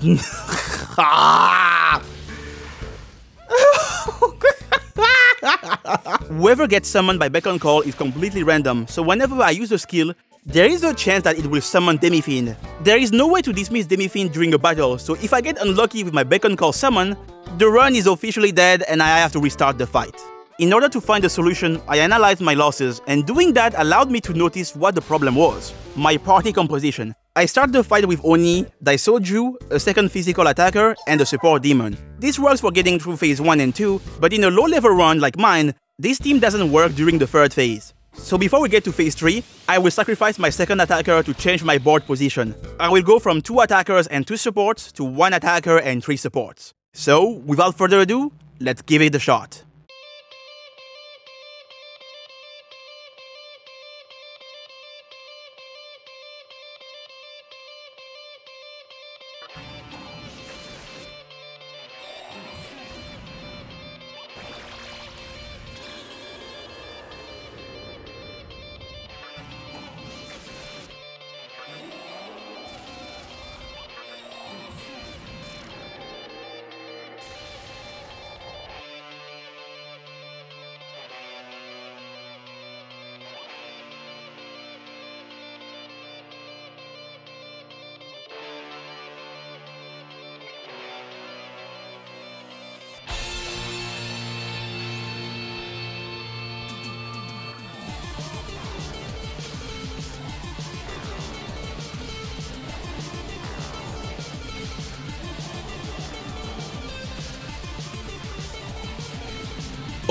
Whoever gets summoned by Beacon Call is completely random, so whenever I use the skill, there is a chance that it will summon Demi-Fiend. There is no way to dismiss Demi-Fiend during a battle, so if I get unlucky with my beacon call summon, the run is officially dead and I have to restart the fight. In order to find a solution, I analyzed my losses, and doing that allowed me to notice what the problem was. My party composition. I start the fight with Oni, Daisoju, a second physical attacker, and a support demon. This works for getting through phase one and two, but in a low-level run like mine, this team doesn't work during the third phase. So before we get to phase three, I will sacrifice my second attacker to change my board position. I will go from two attackers and two supports to one attacker and three supports. So, without further ado, let's give it a shot.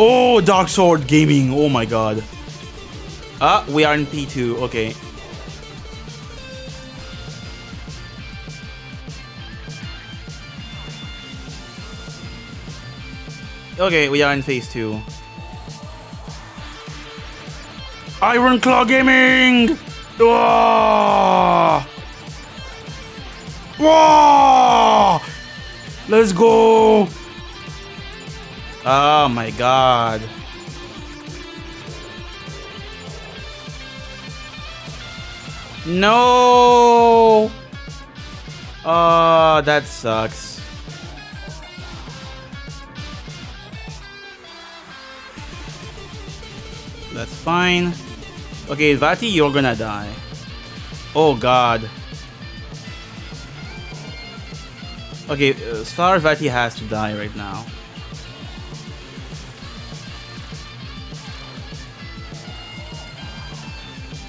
Oh, Dark Sword Gaming, oh my god. Ah, we are in P two, okay. Okay, we are in phase two. Iron Claw Gaming! Whoa! Whoa! Let's go! Oh my god. No. Oh, that sucks. That's fine. Okay, Vati, you're gonna die. Oh god. Okay, uh, Star Vati has to die right now.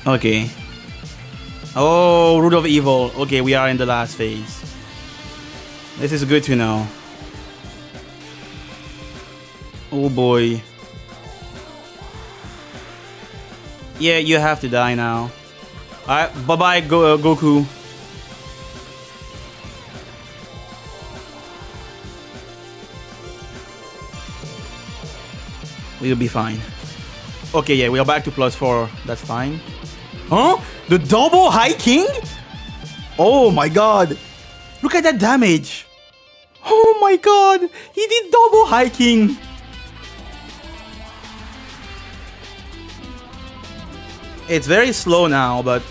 Okay. Oh, Root of Evil. Okay, we are in the last phase. This is good to know. Oh boy. Yeah, you have to die now. Alright, bye-bye, Go uh, Goku. We'll be fine. Okay, yeah, we are back to plus four. That's fine. Huh? The double High King? Oh my god. Look at that damage. Oh my god. He did double High King. It's very slow now, but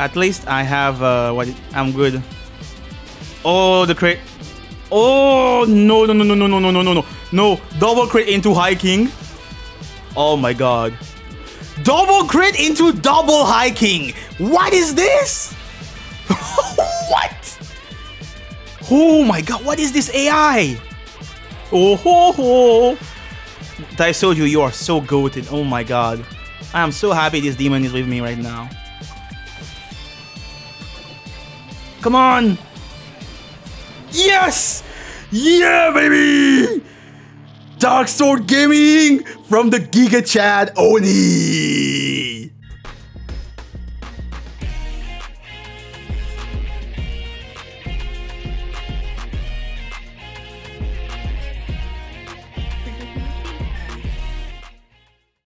at least I have uh, what it, I'm good. Oh, the crit. Oh, no, no, no, no, no, no, no, no, no. No, double crit into High King. Oh my god. Double crit into double High King. What is this? What? Oh my god, what is this A I? Oh ho ho. Daisoju, you are so goated. Oh my god. I am so happy this demon is with me right now. Come on. Yes! Yeah, baby! Dark Sword Gaming from the Giga Chad Oni.